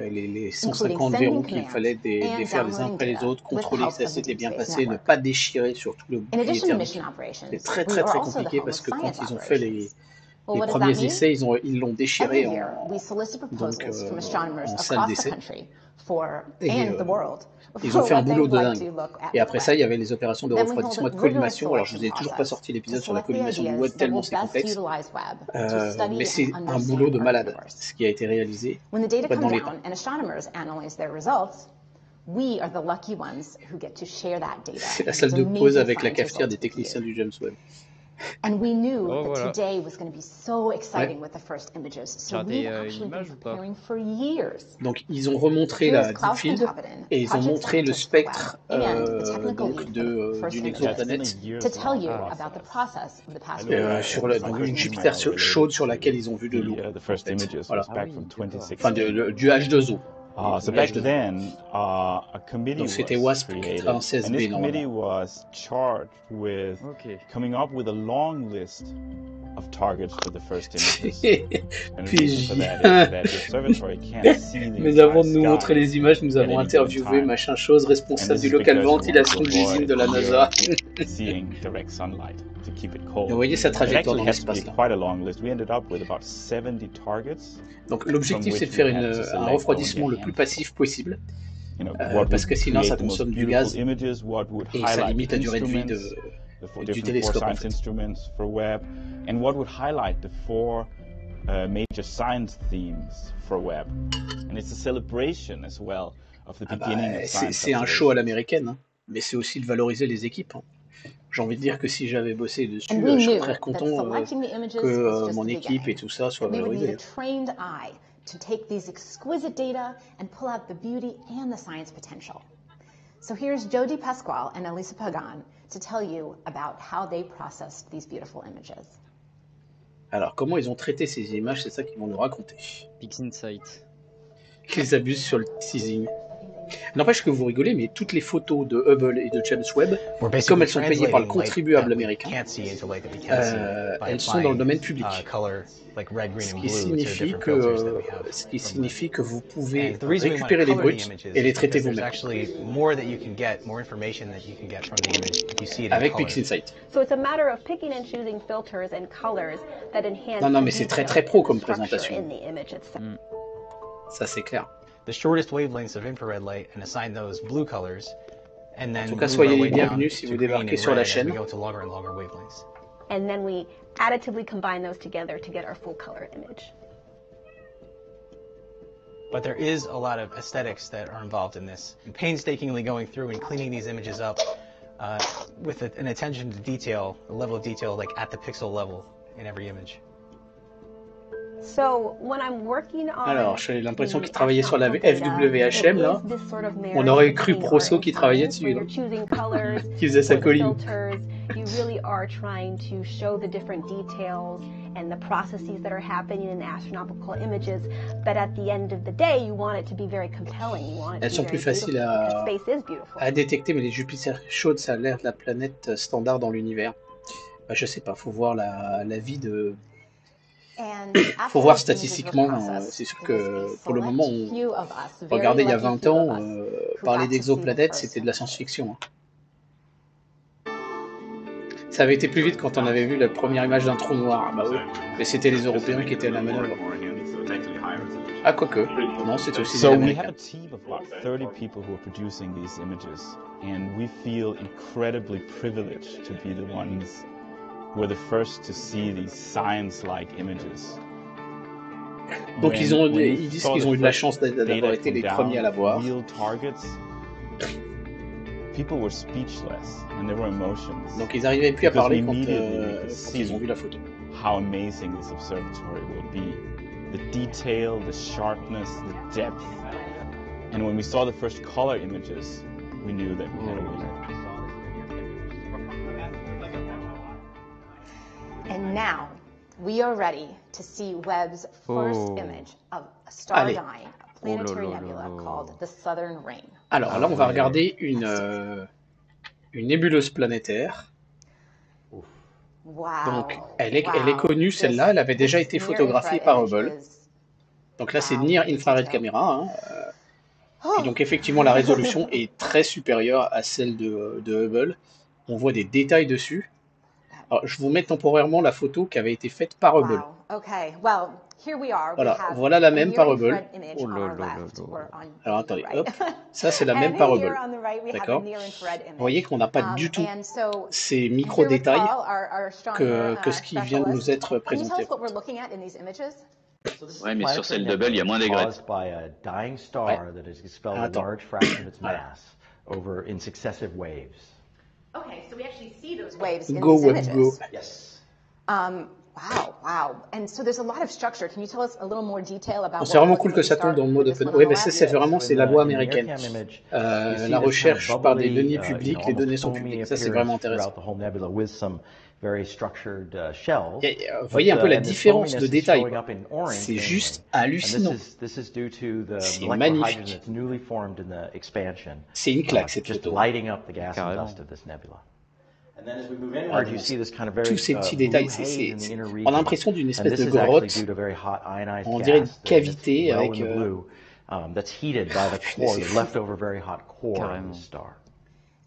les 150 verrous qu'il fallait défaire les uns après les autres, contrôler que ça s'était bien passé, ne pas déchirer sur tout le bouclier thermique. C'est très très très compliqué parce que quand ils ont fait les premiers essais, ils l'ont déchiré en salle d'essai. Ils ont fait un boulot de dingue. Et après ça, il y avait les opérations de refroidissement et de collimation. Alors, je ne vous ai toujours pas sorti l'épisode sur la collimation du web tellement c'est complexe. Mais c'est un boulot de malade, ce qui a été réalisé dans les temps. C'est la salle de pause avec la cafetière des techniciens du James Webb. And we knew that today was going to be so exciting with the first images. So we've actually been preparing for years. Donc ils ont remontré la deep field et ils ont montré le spectre d'une exoplanète sur une Jupiter chaude sur laquelle ils ont vu de l'eau. Voilà. Enfin, du H2O. Back then, a committee was created, and this committee was charged with coming up with a long list of targets for the first images. And the reason for that is that the observatory can't see the Mais avant de nous montrer les images, nous avons interviewé machin chose responsable du local ventilation de l'usine de la NASA. Seeing direct sunlight to keep it cold. Vous voyez sa trajectoire dans l'espace là. Donc l'objectif c'est de faire un refroidissement le plus passif possible, parce que sinon ça consomme du gaz et ça limite la durée de vie du télescope en fait. C'est un show à l'américaine, hein, mais c'est aussi de valoriser les équipes. Hein. J'ai envie de dire que si j'avais bossé dessus, je serais très content que mon équipe et tout ça soient valorisées. To take these exquisite data and pull out the beauty and the science potential. So here's Joe DePasquale and Elisa Pagan to tell you about how they processed these beautiful images. Alors, comment ils ont traité ces images, c'est ça qu'ils vont nous raconter. PixInsight. Qu'ils abusent sur le teasing. N'empêche que vous rigolez, mais toutes les photos de Hubble et de James Webb, comme elles sont payées par le contribuable américain, elles sont dans le domaine public. Ce qui signifie que vous pouvez récupérer les brutes et les traiter vous-même. Avec PixInsight. Non, non, mais c'est très très pro comme présentation. Ça c'est clair. The shortest wavelengths of infrared light and assign those blue colors, and then soyez bienvenus si vous débarquez sur la chaîne. And then we additively combine those together to get our full color image. But there is a lot of aesthetics that are involved in this. And painstakingly going through and cleaning these images up with an attention to detail, a level of detail like at the pixel level in every image. Alors, j'ai l'impression qu'il travaillait sur la FWHM, là. On aurait cru Prosso qui travaillait dessus, là. Qui faisait sa colline. Elles sont plus faciles à détecter, mais les Jupiters chaudes, ça a l'air de la planète standard dans l'univers. Bah, je sais pas, faut voir la vie de... Il faut voir statistiquement, c'est sûr que pour le moment, regardez, il y a 20 ans, parler d'exoplanètes, c'était de la science-fiction. Hein. Ça avait été plus vite quand on avait vu la première image d'un trou noir, bah oui, mais c'était les Européens qui étaient à la manœuvre. Ah, quoique, non, c'était aussi des Américains. Donc ils disent qu'ils ont eu de la chance d'avoir été les premiers à la voir. Donc ils n'arrivaient plus à parler quand ils ont vu la photo. And now we are ready to see Webb's first image of a star-dying planetary nebula called the Southern Ring. Alors là, on va regarder une nébuleuse planétaire. Donc elle est connue celle-là, elle avait déjà été photographiée par Hubble. Donc là, c'est NIR infrared camera. Hein. Et donc effectivement, la résolution est très supérieure à celle de Hubble. On voit des détails dessus. Alors, je vous mets temporairement la photo qui avait été faite par Hubble. Voilà la même par Hubble. Alors attendez, hop, ça c'est la même par Hubble. D'accord. Vous voyez qu'on n'a pas du tout ces micro-détails que ce qui vient de nous être présenté. Oui, mais sur celle d'Hubble, il y a moins d'aigrettes. Attends. Okay, so we actually see those waves in these images. Yes. And so there's a lot of structure. Can you tell us a little more detail about? C'est vraiment cool que ça tombe dans le mode open. Oui, mais ça c'est vraiment la loi américaine. La recherche par des données publiques, les données sont publiques. Ça c'est vraiment intéressant. very structured shells. Vous voyez un peu la différence de détail. C'est juste hallucinant. C'est magnifique. C'est une claque cette photo. Carrément. Tous ces petits détails, on a l'impression d'une espèce de grotte, on dirait une cavité avec...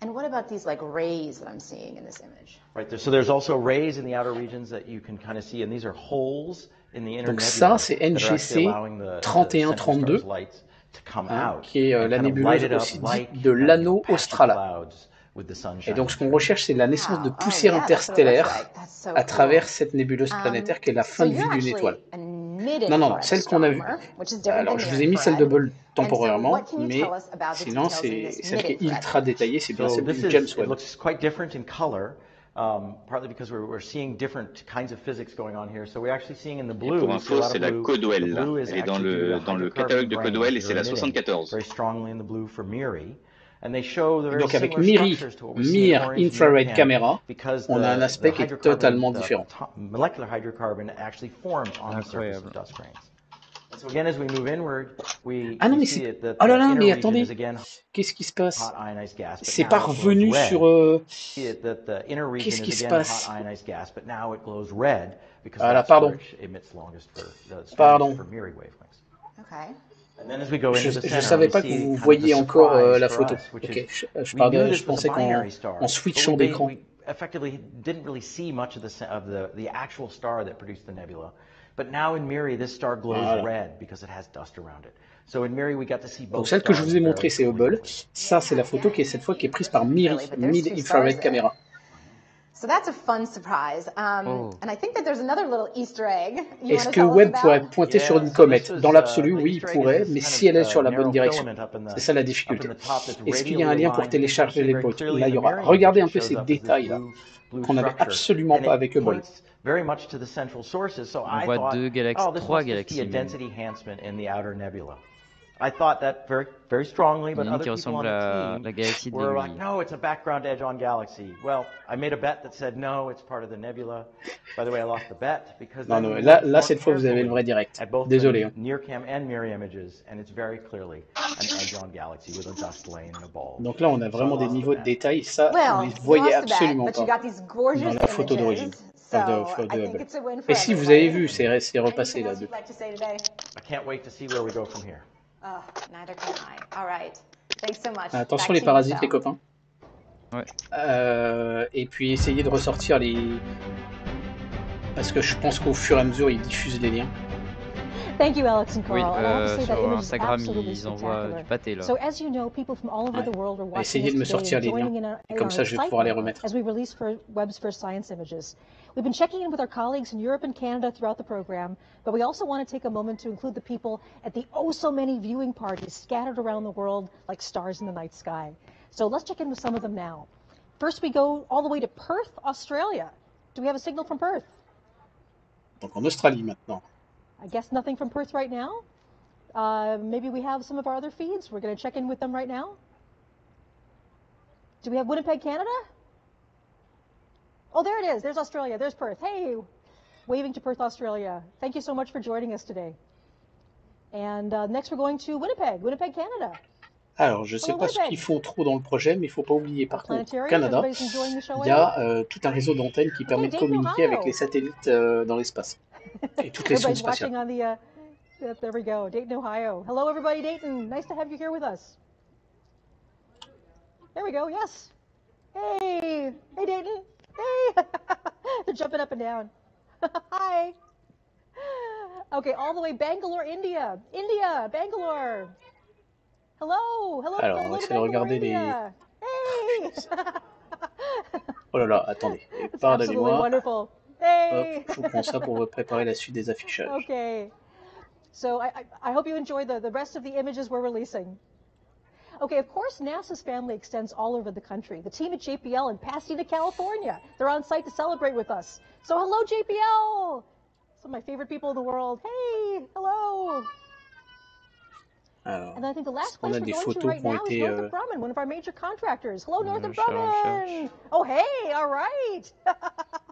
And what about these like rays that I'm seeing in this image? Right, so there's also rays in the outer regions that you can kind of see, and these are holes in the inner nebula. Donc ça, c'est NGC 3132, qui est la nébuleuse aussi dite de l'anneau Australa. Et donc ce qu'on recherche, c'est la naissance de poussière interstellaire à travers cette nébuleuse planétaire qui est la fin de vie d'une étoile. Non, non, celle qu'on a vue. Alors, je vous ai mis celle de Hubble temporairement, mais sinon, c'est celle qui est ultra détaillée, c'est bien celle de James Webb. Et pour info, c'est la Caldwell. Elle est dans le catalogue de Caldwell et c'est la 74. Donc avec MIRI, MIR Infrared Camera, on a un aspect qui est totalement différent. Incroyable. Ah non mais c'est... Oh là là, mais attendez, qu'est-ce qui se passe? C'est pas revenu sur... Qu'est-ce qui se passe? Ah là, pardon. Pardon. Je ne savais pas que vous voyiez encore la photo. Okay. Je pensais qu'en switchant d'écran. Donc celle que je vous ai montrée, c'est Hubble. Ça, c'est la photo qui est cette fois qui est prise par MIRI, Mid-Infrared Camera. Est-ce que Webb pourrait pointer sur une comète? Dans l'absolu, oui, il pourrait, mais si elle est sur la bonne direction. C'est ça la difficulté. Est-ce qu'il y a un lien pour télécharger les potes? Là, il y aura. Regardez un peu ces détails-là, qu'on n'avait absolument pas avec Hubble. On voit deux galaxies, trois galaxies. Une qui ressemble à la galaxie de Non, non, là, cette fois, vous avez le vrai direct. Désolé. Donc là, on a vraiment des niveaux de détail. Ça, on ne les voyait absolument pas dans la photo d'origine. Et si vous avez vu, c'est repassé là-dessus. Attention les parasites, les copains. Ouais. Et puis essayez de ressortir les... Parce que je pense qu'au fur et à mesure, ils diffusent les liens. Oui, sur Instagram, ils envoient du pâté, là. Ouais. Essayez de me sortir les liens. Comme ça, je vais pouvoir les remettre. We've been checking in with our colleagues in Europe and Canada throughout the program, but we also want to take a moment to include the people at the oh-so-many viewing parties scattered around the world like stars in the night sky. So let's check in with some of them now. First, we go all the way to Perth, Australia. Do we have a signal from Perth? Donc en Australie maintenant. I guess nothing from Perth right now. Maybe we have some of our other feeds. We're going to check in with them right now. Do we have Winnipeg, Canada? Oh, there it is. There's Australia. There's Perth. Hey, waving to Perth, Australia. Thank you so much for joining us today. And next we're going to Winnipeg, Winnipeg, Canada. Alors, je ne sais pas ce qu'ils font trop dans le projet, mais il ne faut pas oublier par contre au Canada, il y a tout un réseau d'antennes qui permet de communiquer avec les satellites dans l'espace et toutes les sondes spatiales. There we go, Dayton, Ohio. Hello everybody, Dayton. Nice to have you here with us. There we go. Yes. Hey, hey Dayton. Hey! They're jumping up and down. Hi! Okay, all the way Bangalore, India. India, Bangalore. Hello, hello. Alors, on essaie de regarder les... Hey! Oh là là, attendez. Pardonnez-moi. Hop, je vous prends ça pour préparer la suite des affichages. Okay. So I hope you enjoy the rest of the images we're releasing. Okay, of course, NASA's family extends all over the country. The team at JPL in Pasadena, California, they're on site to celebrate with us. So hello, JPL! Some of my favorite people in the world. Hey, hello! And I think the last place we're going to right now is Northrop Grumman, one of our major contractors. Hello, Northrop Grumman! Oh, hey, all right!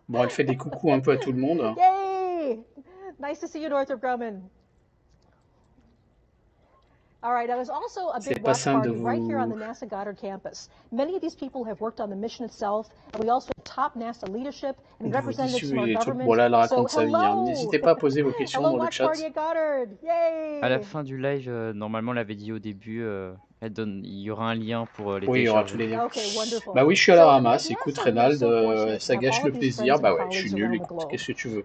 Bon, elle fait des coucous un peu à tout le monde. Yay! Nice to see you, Northrop Grumman. All right, there is also a big watch party right here on the NASA Goddard campus. Many of these people have worked on the mission itself, and we also have top NASA leadership and representatives from our government. Voilà, elle raconte sa vie, hein. N'hésitez pas à poser vos questions dans le chat. Yay! À la fin du live, normalement, on l'avait dit au début, il y aura un lien pour les télécharger. Oui, il y aura tous les liens. Okay, bah oui, je suis à la ramasse. Écoute, Reynald, ça gâche le plaisir. Bah ouais, je suis nul. Écoute, qu'est-ce que tu veux?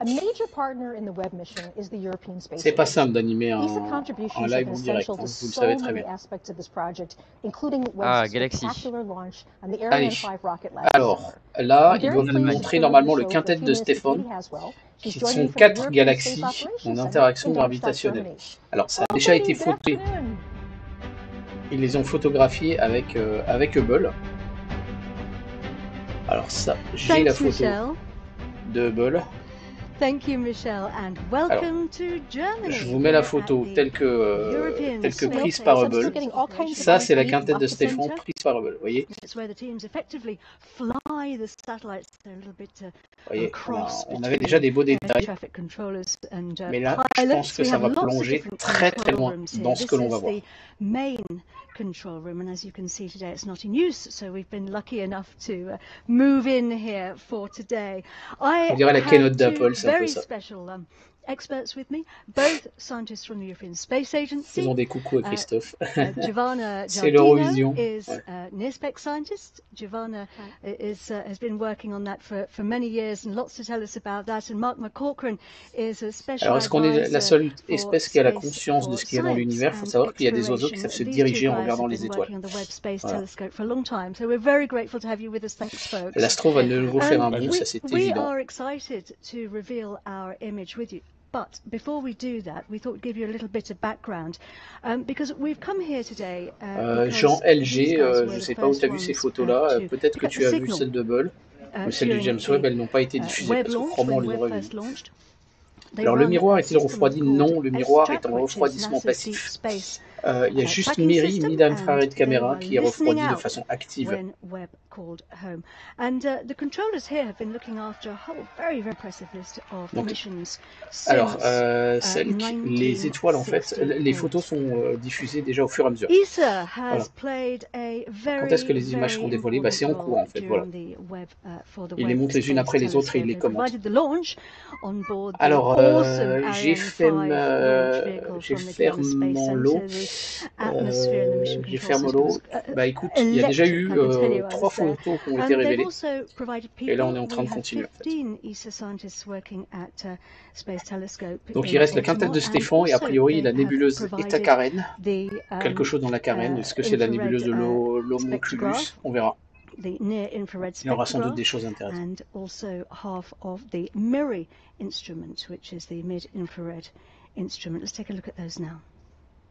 C'est pas simple d'animer un live en direct. Hein, vous le savez très bien. Ah, Galaxy. Allez. Alors, là, ils vont nous montrer normalement le quintet de Stephan, qui sont 4 galaxies en interaction gravitationnelle. Alors, ça a déjà été fauté. Ils les ont photographiés avec, avec Hubble. Alors ça, j'ai la photo de Hubble. Alors, je vous mets la photo telle que prise par Hubble. Ça, c'est la quintette de Stephan prise par Hubble. Vous voyez, on avait déjà des beaux détails. Mais là, je pense que ça va plonger très très loin dans ce que l'on va voir. Control room, and as you can see today, it's not in use, so we've been lucky enough to move in here for today. I had two very special experts with me, both scientists from the European Space Agency. Faisons des coucou à Christophe. Giovanna Giardino is a NIRSpec scientist. Giovanna has been working on that for many years, and lots to tell us about that. And Mark McCorcoran is a special. Alors, est-ce qu'on est la seule espèce qui a la conscience de ce qu'il y a dans l'univers? Il faut savoir qu'il y a des oiseaux qui savent se diriger en regardant les étoiles. Voilà. L'astro va de nouveau faire un bond, ça c'est évident. But before we do that, we thought we'd give you a little bit of background because we've come here today. Jean LG, je sais pas où tu as vu ces photos-là. Peut-être que tu as vu celle de Hubble, mais celle du James Webb, elles n'ont pas été diffusées parce que probablement on les aurait vues. Alors le miroir est-il refroidi? Non, le miroir est en refroidissement passif. Il y a juste MIRI, mida infrared caméra, qui est refroidi de façon active. Donc, alors, les étoiles, en fait, les photos sont diffusées déjà au fur et à mesure. Voilà. Quand est-ce que les images seront dévoilées? Bah, c'est en cours, en fait, voilà. Il les monte les unes après les autres et il les commente. Alors, j'ai fermé l'eau. Bah écoute, il y a déjà eu 3 photos qui ont été révélées. Et là, on est en train de continuer. Donc, il reste la quintette de Stephan et a priori la nébuleuse Eta Carinae. Quelque chose dans la Carinae. Est-ce que c'est la nébuleuse de l'homunculus? On verra. Il y aura sans doute des choses intéressantes.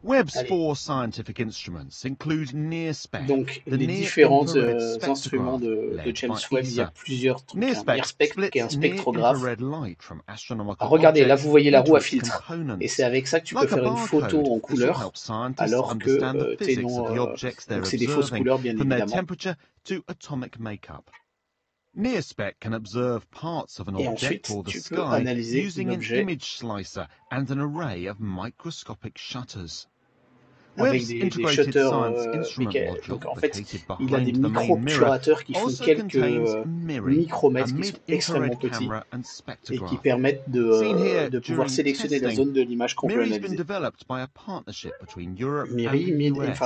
Webb's 4 scientific instruments include NIRSpec. Donc les différents instruments de James Webb, il y a plusieurs trucs. NIRSpec qui est un spectrographe. Regardez, là vous voyez la roue à filtre. Et c'est avec ça que tu peux faire une photo en couleur, alors que t'es non. Donc c'est des fausses couleurs bien évidemment. NIRSpec can observe parts of an object or the sky using an image slicer and an array of microscopic shutters. Webb's integrated science instrument module located behind the main mirror also contains MIRI, a mid-infrared camera and spectrograph. Seen here during testing, MIRI has been developed by a partnership between Europe and the US.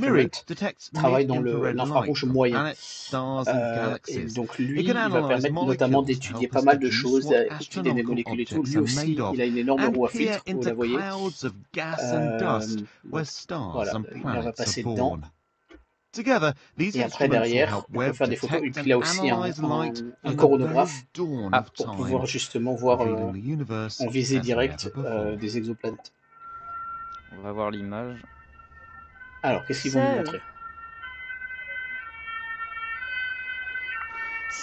MIRI detects mid-infrared light from planets, stars and galaxies. It can analyze molecules to help us deduce what astronomical objects are made of, and peer into clouds of gas and dust. Where stars and planets are born. Together, these instruments help Webb detect and analyze light at the dawn of time, revealing the universe as never before. On va voir l'image. Alors, qu'est-ce qu'ils vont nous montrer?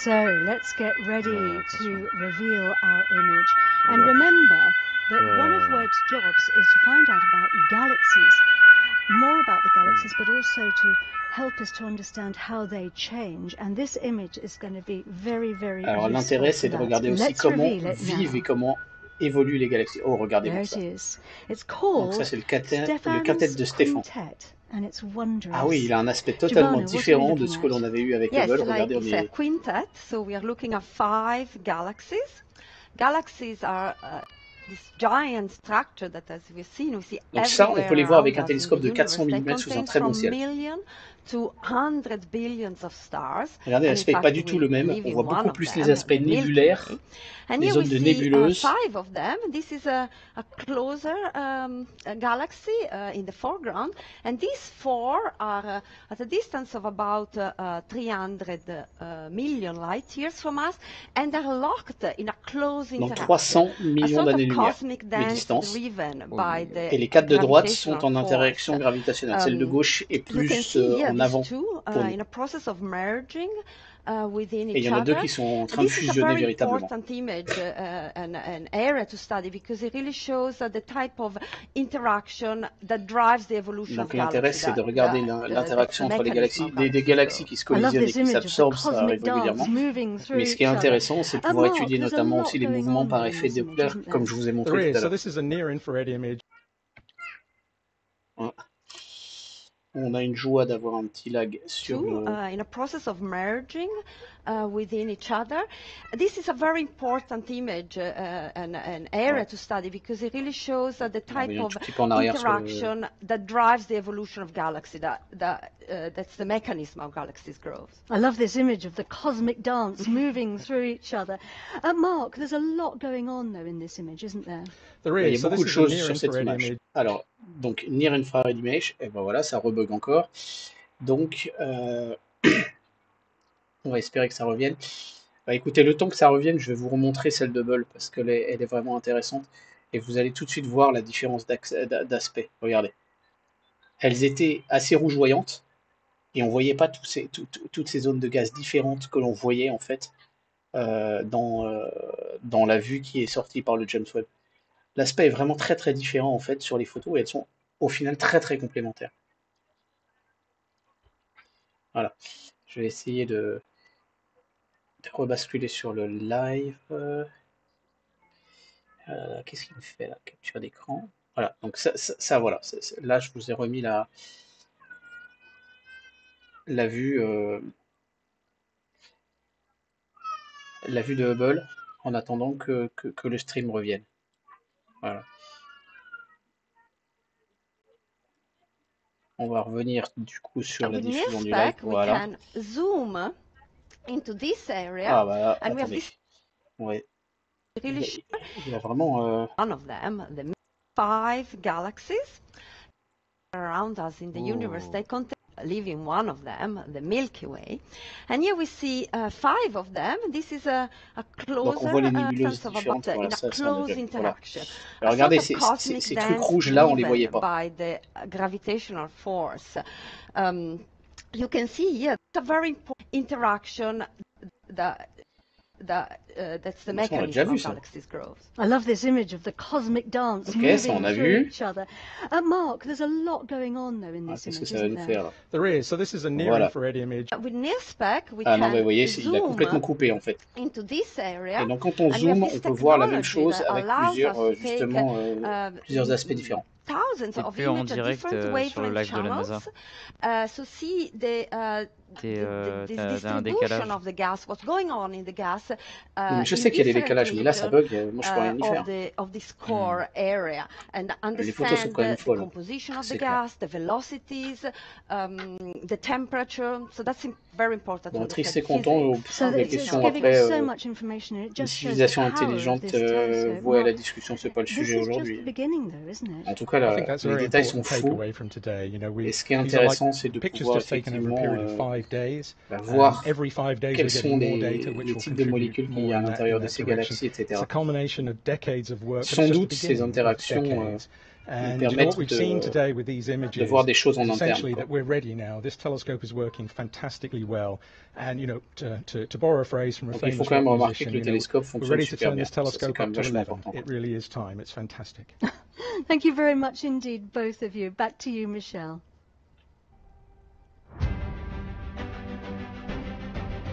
So let's get ready to reveal our image and remember that one of Webb's jobs is to find out about galaxies. more about the galaxies, but also to help us to understand how they change. And this image is going to be very, very. Alors l'intérêt, c'est de regarder aussi comment vivent et comment évoluent les galaxies. Oh, regardez-moi ça. Donc ça, c'est le quintet de Stephan. Ah oui, il a un aspect totalement différent de ce que l'on avait eu avec Hubble. Regardez, on est. Quintet, so we are looking at 5 galaxies. Galaxies are this giant structure that, as we've seen, we see everywhere. Donc ça, on peut les voir avec un télescope de 400 mm sous un très bon ciel. Regardez, l'aspect n'est pas du tout le même. On voit beaucoup plus les aspects nébulaires, les zones de nébuleuses. Donc 300 millions d'années-lumière de distance. Et les 4 de droite sont en interaction gravitationnelle. Celle de gauche est plus en avant pour nous. Et il y en a deux qui sont en train de fusionner véritablement. Donc l'intérêt, c'est de regarder l'interaction entre les galaxies, des galaxies qui se collisionnent et qui s'absorbent régulièrement. Mais ce qui est intéressant, c'est de pouvoir étudier notamment aussi les mouvements par effet Doppler, comme je vous ai montré tout à l'heure. On a une joie d'avoir un petit lag sur le... I love this image of the cosmic dance moving through each other. Mark, there's a lot going on though in this image, isn't there? Il y a beaucoup de choses sur cette image. Alors, donc, near infrared image, et ben voilà, ça rebug encore. Donc, on va espérer que ça revienne. Bah, écoutez, le temps que ça revienne, je vais vous remontrer celle de Bull, parce qu'elle est, vraiment intéressante. Et vous allez tout de suite voir la différence d'aspect. Regardez. Elles étaient assez rougeoyantes, et on ne voyait pas toutes ces zones de gaz différentes que l'on voyait, en fait, dans la vue qui est sortie par le James Webb. L'aspect est vraiment très très différent en fait sur les photos et elles sont au final très très complémentaires. Voilà, je vais essayer de rebasculer sur le live. Qu'est-ce qu'il me fait là? Capture d'écran. Voilà, donc ça voilà. Là, je vous ai remis la vue, de Hubble en attendant que le stream revienne. Voilà. On va revenir du coup sur la diffusion du live. Voilà. Ah bah, attendez. Ouais. Il y a vraiment... Leaving one of them, the Milky Way, and here we see 5 of them. This is a closer sense of about in a close interaction. Alors regardez ces trucs rouges là, on les voyait pas. By the gravitational force, you can see here a very important interaction. That's the mechanism of galaxies growth. I love this image of the cosmic dance moving through each other. Mark, there's a lot going on though in this image. There is. So this is a near-infrared image. With NIRSpec, we can zoom into this area. Et donc quand on zoom, on peut voir la même chose avec plusieurs aspects différents. Coupé en direct sur le live de la NASA. Un décalage. Je sais qu'il y a des décalages, mais là ça bug, moi je peux rien y faire. Les photos sont quand même folles. C'est clair. Bon, Trix content, les questions après, l'utilisation intelligente, ouais, la discussion, c'est pas le sujet aujourd'hui. En tout cas, les détails sont fous. Et ce qui est intéressant, c'est de pouvoir effectivement voir quels sont les types de molécules qu'il y a à l'intérieur de ces galaxies, etc. Sans doute, ces interactions and what we've seen today with these images is essentially that we're ready now. This telescope is working fantastically well, and you know, to borrow a phrase from a famous musician, you know, we're ready to turn this telescope up to 11. It really is time. It's fantastic. Thank you very much indeed, both of you. Back to you, Michel.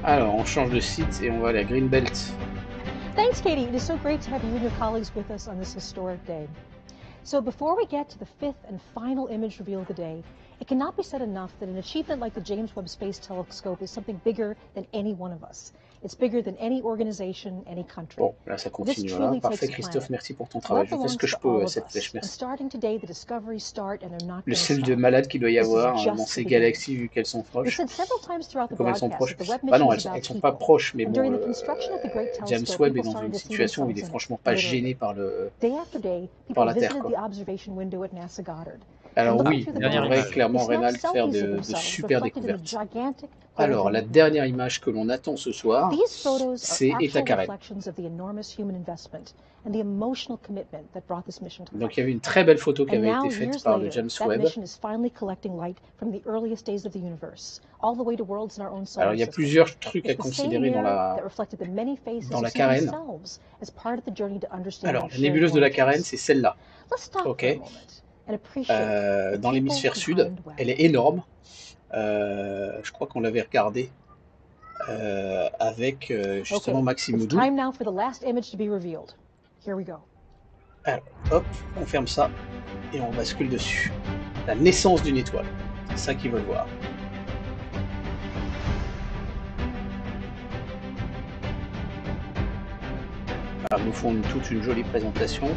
Alors, on change de site et on va aller à Greenbelt. Thanks, Katie. It is so great to have you and your colleagues with us on this historic day. So before we get to the fifth and final image reveal of the day, it cannot be said enough that an achievement like the James Webb Space Telescope is something bigger than any one of us. It's bigger than any organization, any country. Bon, là ça continue. Parfait, Christophe, merci pour ton travail. Je fais ce que je peux à cette flèche, merci. Le sel de malade qu'il doit y avoir dans ces galaxies, vu qu'elles sont proches. Comme elles sont proches. Bah non, elles ne sont pas proches, mais bon, James Webb est dans une situation où il est franchement pas gêné par, la Terre, quoi. Alors oui, on devrait clairement, Reynald, faire de super découvertes. Alors, la dernière image que l'on attend ce soir, c'est Eta Carinae. Donc, il y avait une très belle photo qui avait été faite par le James Webb. Alors, il y a plusieurs trucs à considérer dans la carène. Alors, la nébuleuse de la carène, c'est celle-là. Ok. Dans l'hémisphère sud, elle est énorme. Je crois qu'on l'avait regardée avec justement Maxime Moudou. Alors, hop, on ferme ça et on bascule dessus. La naissance d'une étoile, c'est ça qu'ils veulent voir. Alors, nous font toute une jolie présentation.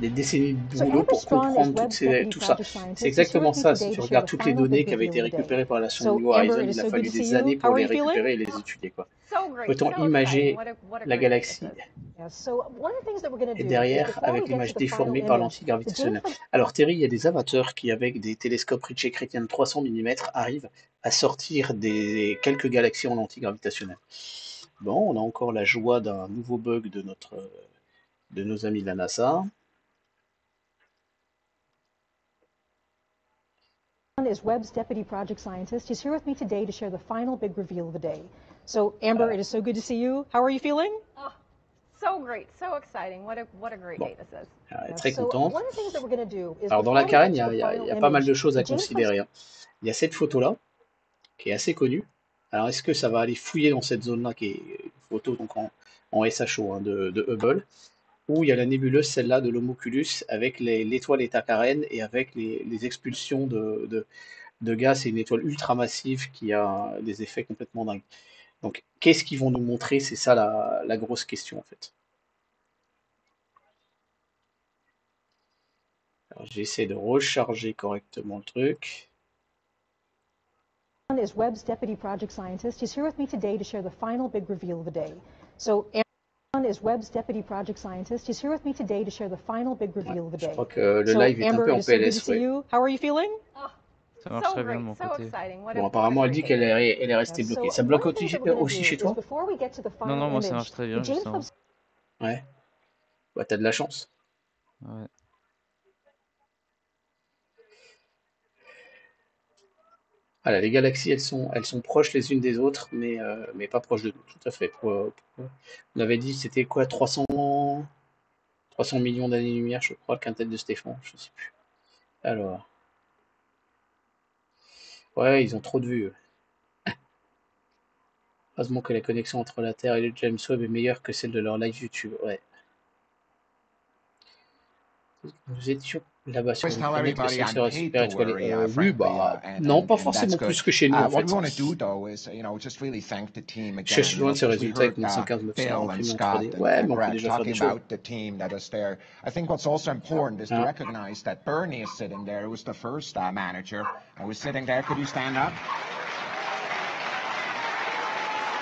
Des décennies de boulot pour comprendre tout ça. C'est exactement ça, si tu regardes toutes les données qui avaient été récupérées par la sonde New Horizon, il a fallu des années pour les récupérer et les étudier. Peut-on imaginer la galaxie et derrière, avec l'image déformée par l'antigravitationnel. Alors Terry, il y a des amateurs qui, avec des télescopes Ritchey-Chrétien de 300 mm, arrivent à sortir des quelques galaxies en antigravitationnel. Bon, on a encore la joie d'un nouveau bug de nos amis de la NASA. Is Webb's deputy project scientist. He's here with me today to share the final big reveal of the day. So, Amber, it is so good to see you. How are you feeling? Oh, so great, so exciting. What a great day this is. Alors, très contente. Alors, dans la carène, il y a pas mal de choses à considérer. Hein. Il y a cette photo-là, qui est assez connue. Alors, est-ce que ça va aller fouiller dans cette zone-là, qui est une photo donc, en SHO hein, de Hubble, où il y a la nébuleuse, celle-là, de l'homoculus, avec l'étoile Eta Carinae et avec les expulsions de gaz. C'est une étoile ultramassive qui a des effets complètement dingues. Donc, qu'est-ce qu'ils vont nous montrer? C'est ça la grosse question, en fait. J'essaie de recharger correctement le truc. Is Webb's deputy project scientist. He's here with me today to share the final big reveal of the day. So, is Webb's deputy project scientist. He's here with me today to share the final big reveal of the day. Je crois que le live est un peu en PLS. How are you feeling? Ça marche très bien de mon côté. Bon, apparemment, elle dit qu'elle est restée bloquée. Ça bloque aussi chez toi? Non, non, moi ça marche très bien. Justement. Ouais. Bah, t'as de la chance. Ouais. Voilà, les galaxies, elles sont proches les unes des autres, mais pas proches de nous, tout à fait. On avait dit, c'était quoi, 300 millions d'années-lumière, je crois, le quintet de Stephan, je ne sais plus. Alors. Ouais, ils ont trop de vues. Heureusement que la connexion entre la Terre et le James Webb est meilleure que celle de leur live YouTube, ouais. Nous étions là-bas sur une planète, est-ce que serait super étoilée? Oui, bah, non, pas forcément plus que chez nous, en fait. Je suis loin de ces résultats avec mon 115 900 imprimés en 3D. Ouais, mais on peut déjà faire des choses.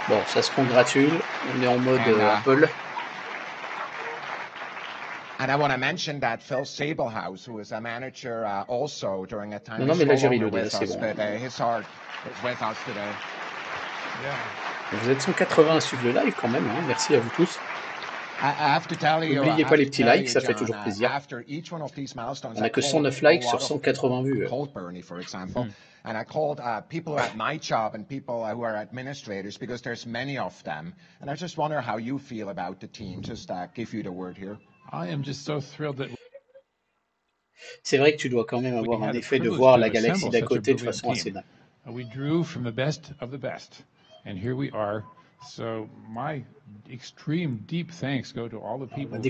Bon, ça se congratule, on est en mode Apple. And I want to mention that Phil Sablehouse, who was a manager also during a time no, his heart is with us today. Yeah. Vous êtes 180 à suivre le live quand même, hein. Merci à vous tous. N'oubliez pas les petits likes, ça fait toujours plaisir. On n'a que 109 likes sur 180 vues. And I called people at my job and people who are administrators, because there's many of them. And I just wonder how you feel about the team. Just give you the word here. I am just so thrilled that. C'est vrai que tu dois quand même avoir un effet de voir la galaxie d'à côté de façon assez dingue. We drew from the best of the best, and here we are. So my extreme deep thanks go to all the people who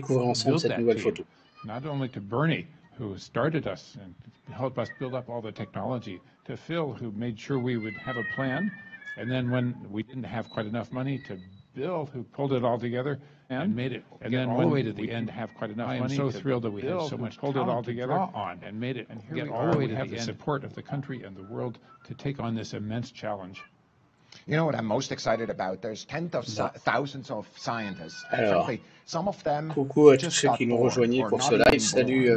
built that photo. Not only to Bernie, who started us and helped us build up all the technology, to Phil, who made sure we would have a plan, and then when we didn't have quite enough money, to Bill, who pulled it all together and made it, and then all the way to the end, have quite enough money. I am so thrilled that we had so much pulled it all together on and made it, and here we are. We have the support of the country and the world to take on this immense challenge. You know what I'm most excited about? There's tens of thousands of scientists. Alors, coucou à tous ceux qui nous rejoignaient pour ce live. Salut,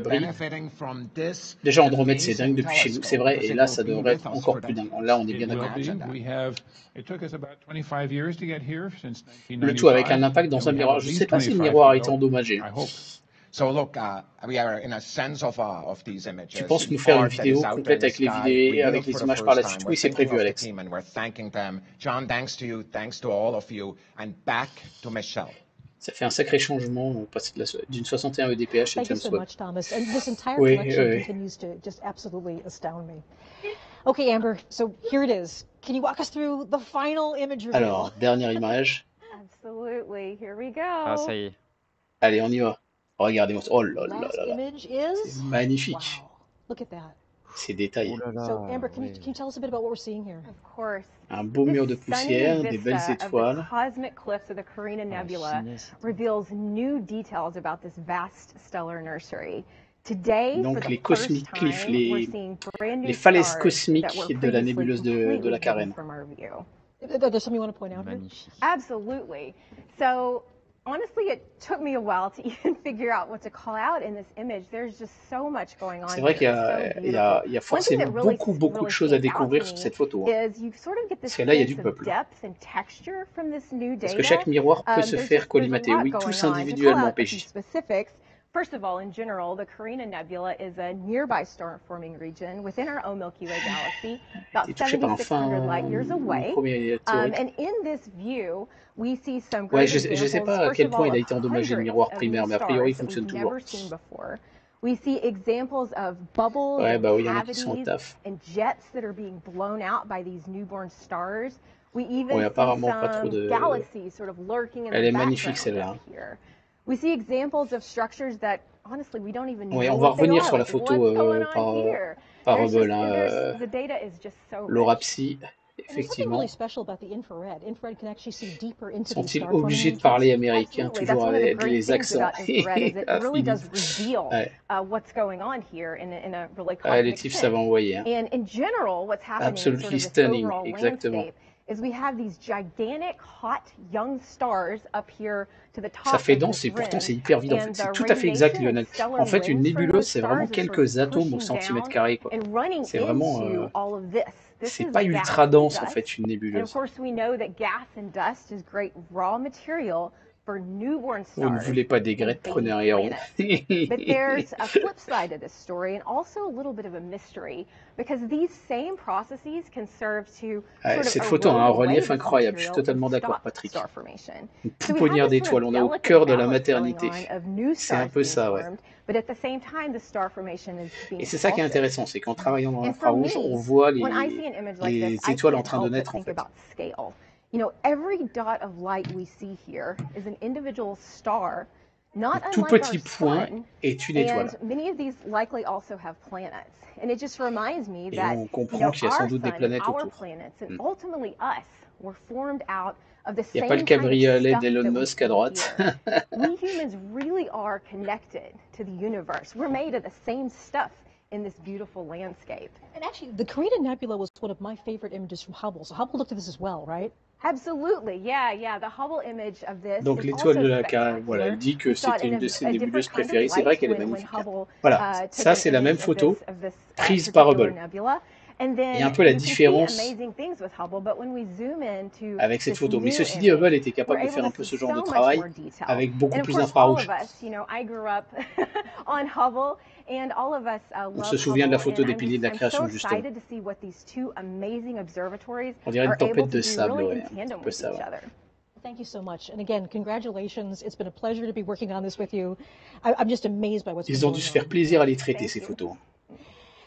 Brie. Déjà, Andromède, c'est dingue depuis chez nous, c'est vrai, et là, ça devrait être encore plus dingue. Là, on est bien d'accord. Le tout avec un impact dans un miroir. Je ne sais pas si le miroir a été endommagé. Tu penses nous faire une vidéo complète avec les vidéos, avec les images par la suite? Oui, c'est prévu, Alex. Ça fait un sacré changement, on passe d'une 61 EDPH à James Webb. Oui, oui. Alors, dernière image. Ah, ça y est. Allez, on y va. Regardez-moi, oh là là là là, c'est magnifique, c'est détaillé. Un beau mur de poussière, des belles étoiles. Cosmic cliffs of the Carina Nebula reveals new details about this vast stellar nursery. Donc les cosmic cliffs, les falaises cosmiques de la nébuleuse de la Carène. Magnifique. Absolutely. So, honestly, it took me a while to even figure out what to call out in this image. There's just so much going on. C'est vrai qu'il y a forcément beaucoup de choses à découvrir sur cette photo. Hein. Parce que là, il y a du peuple. Parce que chaque miroir peut se faire collimater, oui, tous individuellement, PJ. First of all, in general, the Carina Nebula is a nearby star-forming region within our own Milky Way galaxy, about 7,600 light-years away. And in this view, we see some great examples. Je sais pas à quel point il a été endommagé le miroir primaire, mais a priori il fonctionne toujours. We see examples of bubbles, cavities, and jets that are being blown out by these newborn stars. We even see some galaxies sort of lurking in the background here. We see examples of structures that honestly we don't even know. Oui, on va revenir sur la photo par Hubble. Laura Psy, effectivement. Sont-ils obligés de parler américain toujours avec les accents? Les types savent envoyer. Absolutely stunning, exactement. Ça fait dense et pourtant c'est hyper vide. En fait, c'est tout à fait exact, Lionel. En fait, une nébuleuse, c'est vraiment quelques atomes au centimètre carré. C'est vraiment... c'est pas ultra dense, en fait, une nébuleuse. Vous ne voulez pas des grettes, prenez un héron. Cette photo a un relief incroyable, je suis totalement d'accord, Patrick. Une pouponnière d'étoiles, on est au cœur de la maternité. C'est un peu ça, ouais. Et c'est ça qui est intéressant, c'est qu'en travaillant dans l'infrarouge, on voit les étoiles en train de naître, en fait. You know, every dot of light we see here is an individual star, not unlike our sun, and many of these likely also have planets. And it just reminds me that our sun, our planets, and ultimately us were formed out of the same kind of stuff that we do. We humans really are connected to the universe. We're made of the same stuff. In this beautiful landscape. And actually, the Carina Nebula was one of my favorite images from Hubble. So Hubble looked at this as well, right? Absolutely, yeah, yeah. The Hubble image of this. Donc l'étoile de la Carène, voilà, elle dit que c'était une de ses nébuleuses préférées. C'est vrai qu'elle est magnifique. Voilà, ça c'est la même photo prise par Hubble. Il y a un peu la différence avec cette photo. Mais ceci dit, Hubble était capable de faire un peu ce genre de travail avec beaucoup plus d'infrarouge. On se souvient de la photo des piliers de la création, justement. On dirait une tempête de sable, ouais, un peu ça. Ouais. Thank you so much. And again, congratulations. It's been a pleasure to be working on this with you. I'm just amazed by what's. Ils ont dû se faire plaisir à les traiter, ces photos.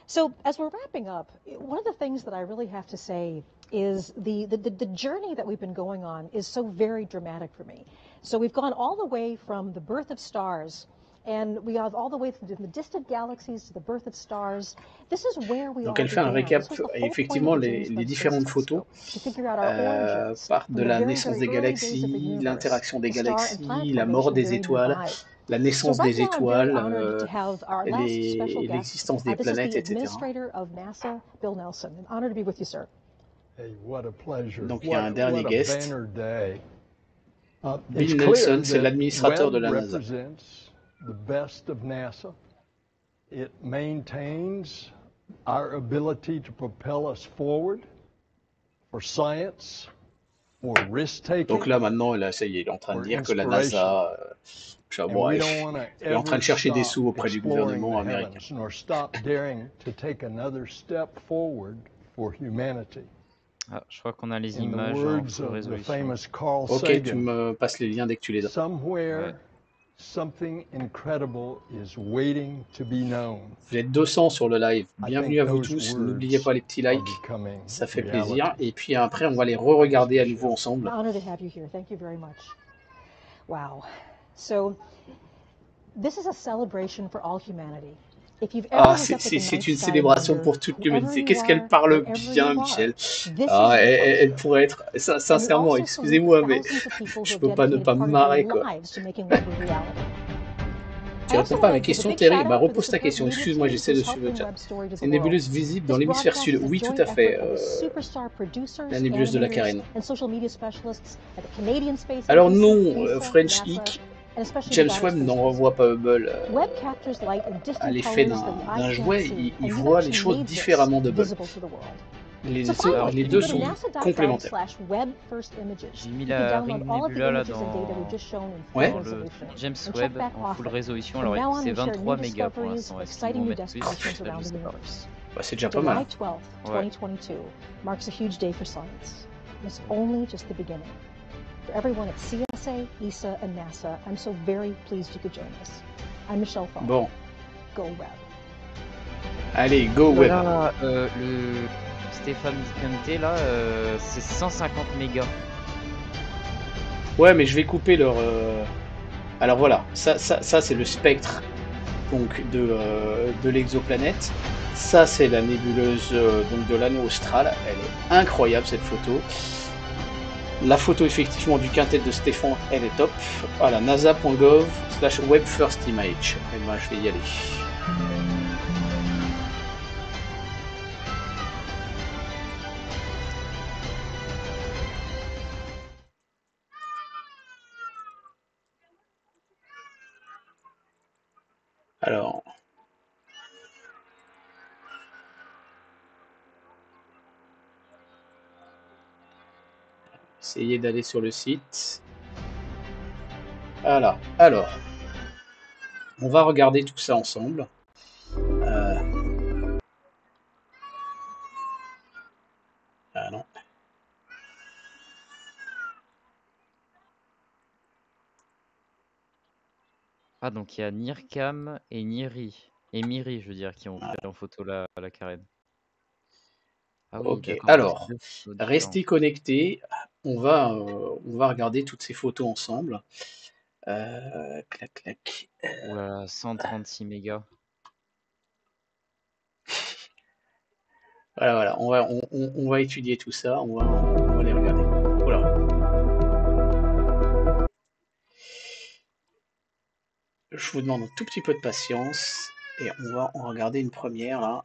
So, as we're wrapping up, one of the things that I really have to say is the journey that we've been going on is so very dramatic for me. So we've gone all the way from the birth of stars, and we have all the way from the distant galaxies to the birth of stars. This is where we. Donc elle fait un récap et effectivement les différentes photos partent de la naissance des galaxies, l'interaction des galaxies, la mort des étoiles, la naissance des étoiles, l'existence des planètes, etc. Donc il y a un dernier guest. Bill Nelson, c'est l'administrateur de la NASA. The best of NASA. It maintains our ability to propel us forward for science, for risk-taking. Donc là maintenant, là, ça y est, il est en train de dire que la NASA, est en train de chercher des sous auprès du gouvernement américain. Ah, je crois qu'on a les images en full résolution. Ok, tu me passes les liens dès que tu les as. Ouais. Vous êtes 200 sur le live, bienvenue à vous tous, n'oubliez pas les petits likes, ça fait plaisir, et puis après on va les re-regarder à nouveau ensemble. Ah, c'est une célébration pour toute l'humanité. Qu'est-ce qu'elle parle bien, Michel. Ah, elle pourrait être... Sincèrement, excusez-moi, mais je peux pas ne pas me marrer, quoi. Tu réponds pas à ma question, Terry? Bah, repose ta question. Excuse-moi, j'essaie de suivre le chat. C'est une nébuleuse visible dans l'hémisphère sud. Oui, tout à fait. La nébuleuse de la Carinae. Alors non, French Geek. James Webb n'en revoit pas Hubble à l'effet d'un jouet, il voit les choses différemment d'Hubble. Les deux sont complémentaires. J'ai mis la Ring Nebula là dans le James Webb en full résolution, alors c'est 23 mégas pour l'instant, est-ce qu'ils vont mettre plus? Bah, c'est déjà pas mal. Ouais. For everyone at CSA, ESA, and NASA, I'm so very pleased you could join us. I'm Michelle Fong. Bon. Go Web. Allez, go Web. Là, le Stephan's Quintet, là, c'est 150 mégas. Ouais, mais je vais couper leur... Alors voilà, ça c'est le spectre donc, de l'exoplanète. Ça, c'est la nébuleuse donc, de l'anneau austral. Elle est incroyable, cette photo. La photo effectivement du quintet de Stephan, elle est top. Voilà, nasa.gov/webfirstimage. Et ben, je vais y aller. Alors... Essayez d'aller sur le site. Voilà. Alors, on va regarder tout ça ensemble. Ah non. Ah, donc il y a NIRCam et NIRI. Et MIRI, je veux dire, qui ont pris en photo la Carinae. Ah oui, ok, alors, restez connectés, on va regarder toutes ces photos ensemble. Clac, clac. Voilà, 136 mégas. Voilà, on va étudier tout ça, on va les regarder. Voilà. Je vous demande un tout petit peu de patience, et on va en regarder une première, là.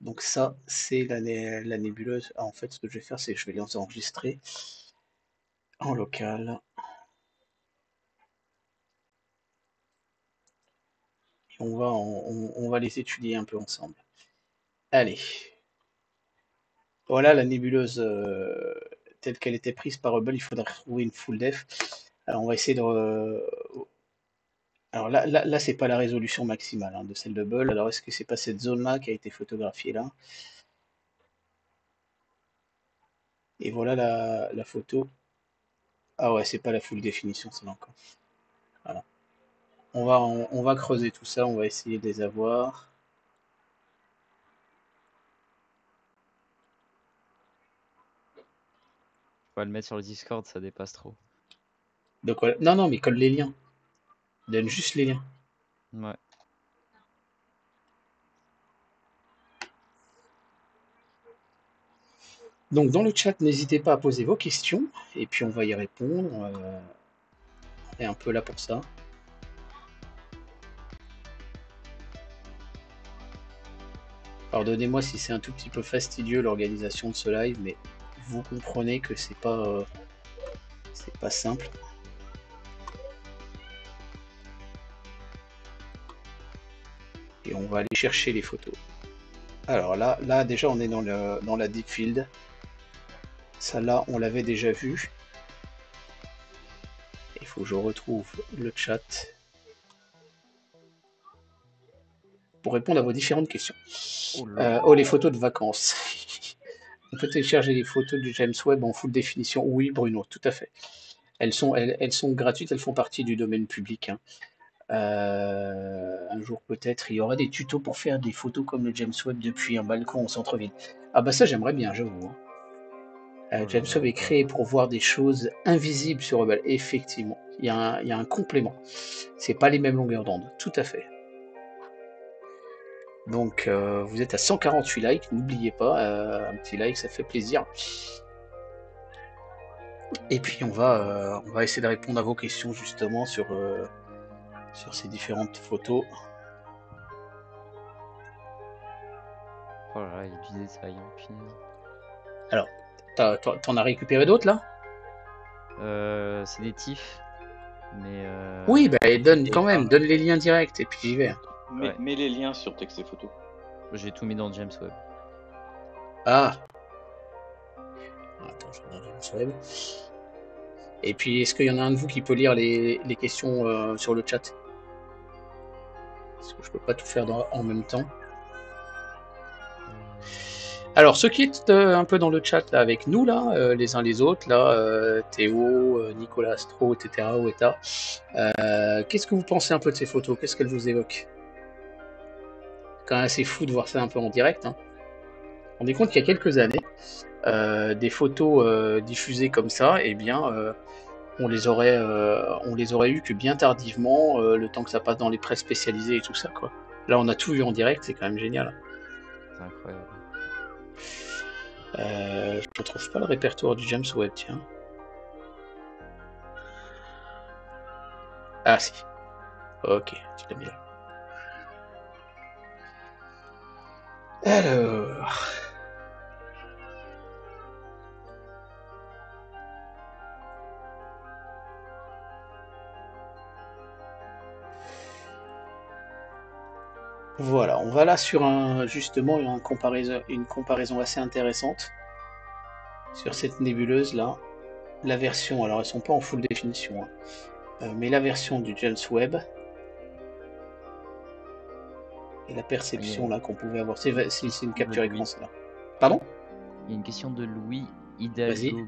Donc ça, c'est la nébuleuse. Ah, en fait, ce que je vais faire, c'est que je vais les enregistrer en local. et on va les étudier un peu ensemble. Allez. Voilà la nébuleuse telle qu'elle était prise par Hubble. Il faudrait retrouver une full def. Alors on va essayer de... Alors là c'est pas la résolution maximale hein, de celle de Hubble. Alors est-ce que c'est pas cette zone-là qui a été photographiée là? Et voilà la photo. Ah ouais, c'est pas la full définition, c'est encore. Voilà. On va creuser tout ça, on va essayer de les avoir. On va le mettre sur le Discord, ça dépasse trop. Donc voilà. Non, mais colle les liens. Donne juste les liens. Ouais. Donc dans le chat, n'hésitez pas à poser vos questions et puis on va y répondre. On est un peu là pour ça. Pardonnez-moi si c'est un tout petit peu fastidieux l'organisation de ce live, mais vous comprenez que c'est pas simple. Et on va aller chercher les photos. Alors là déjà on est dans la deep field. Celle-là, on l'avait déjà vue. Il faut que je retrouve le chat pour répondre à vos différentes questions. Oh, les photos de vacances. On peut télécharger les photos du James Webb en full définition. Oui, Bruno, tout à fait. Elles sont gratuites, elles font partie du domaine public. Hein. Un jour peut-être, il y aura des tutos pour faire des photos comme le James Webb depuis un balcon au centre-ville. Ah bah ça, j'aimerais bien, j'avoue. James Webb est créé pour voir des choses invisibles sur Hubble. Effectivement, il y a un complément. C'est pas les mêmes longueurs d'onde, tout à fait. Donc, vous êtes à 148 likes, n'oubliez pas, un petit like, ça fait plaisir. Et puis, on va essayer de répondre à vos questions, justement, sur ces différentes photos. Oh là là, il disait ça, il y a un pin. Alors... T'en as récupéré d'autres là? C'est des tifs. Mais oui, bah donne quand même, donne les liens directs et puis j'y vais. Ouais. Mets les liens sur texte et photo. J'ai tout mis dans James Webb. Ah. Attends, je vais dans James Webb. Et puis est-ce qu'il y en a un de vous qui peut lire les questions sur le chat? Parce que je peux pas tout faire en même temps. Alors, ceux qui est un peu dans le chat là, avec nous, là, les uns les autres, là, Théo, Nicolas Astro, etc., Weta, qu'est-ce que vous pensez un peu de ces photos? Qu'est-ce qu'elles vous évoquent? Quand même assez fou de voir ça un peu en direct. Hein. On est compte qu'il y a quelques années, des photos diffusées comme ça, eh bien, on les aurait eues que bien tardivement, le temps que ça passe dans les presses spécialisées et tout ça, quoi. Là, on a tout vu en direct, c'est quand même génial. C'est incroyable. Je ne retrouve pas le répertoire du James Webb, tiens. Ah si. Ok, tu l'as mis là. Alors... Voilà, on va là sur une comparaison assez intéressante sur cette nébuleuse là. La version, alors elles sont pas en full définition, hein, mais la version du James Webb et la perception là qu'on pouvait avoir. C'est une capture écran là. Pardon? Il y a une question de Louis Hidalgo.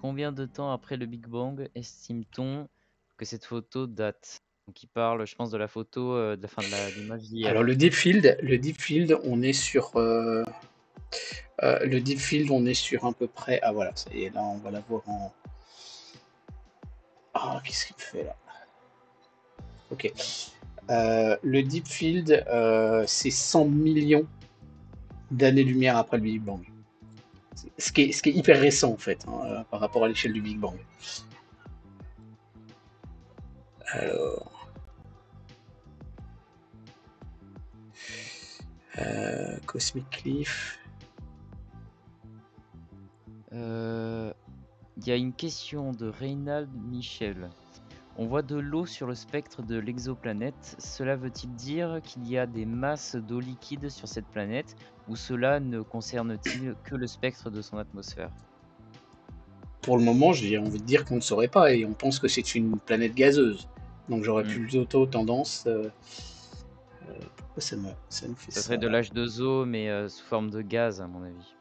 Combien de temps après le Big Bang estime-t-on que cette photo date? Donc il parle, je pense, de la photo, de la fin de l'image d'hier. Alors le deep field, on est sur, à peu près. Ah voilà, ça y est, là on va la voir en. Ah qu'est-ce qu'il me fait là? Ok. Le deep field, c'est 100 millions d'années-lumière après le Big Bang. Ce qui est hyper récent en fait, hein, par rapport à l'échelle du Big Bang. Alors. Cosmic Cliff. Il y a une question de Reynald Michel. On voit de l'eau sur le spectre de l'exoplanète. Cela veut-il dire qu'il y a des masses d'eau liquide sur cette planète, ou cela ne concerne-t-il que le spectre de son atmosphère? Pour le moment, j'ai envie de dire qu'on ne saurait pas, et on pense que c'est une planète gazeuse. Donc j'aurais plutôt tendance... pourquoi ça me fait ça? Ça serait de l'H2O, mais sous forme de gaz, à mon avis.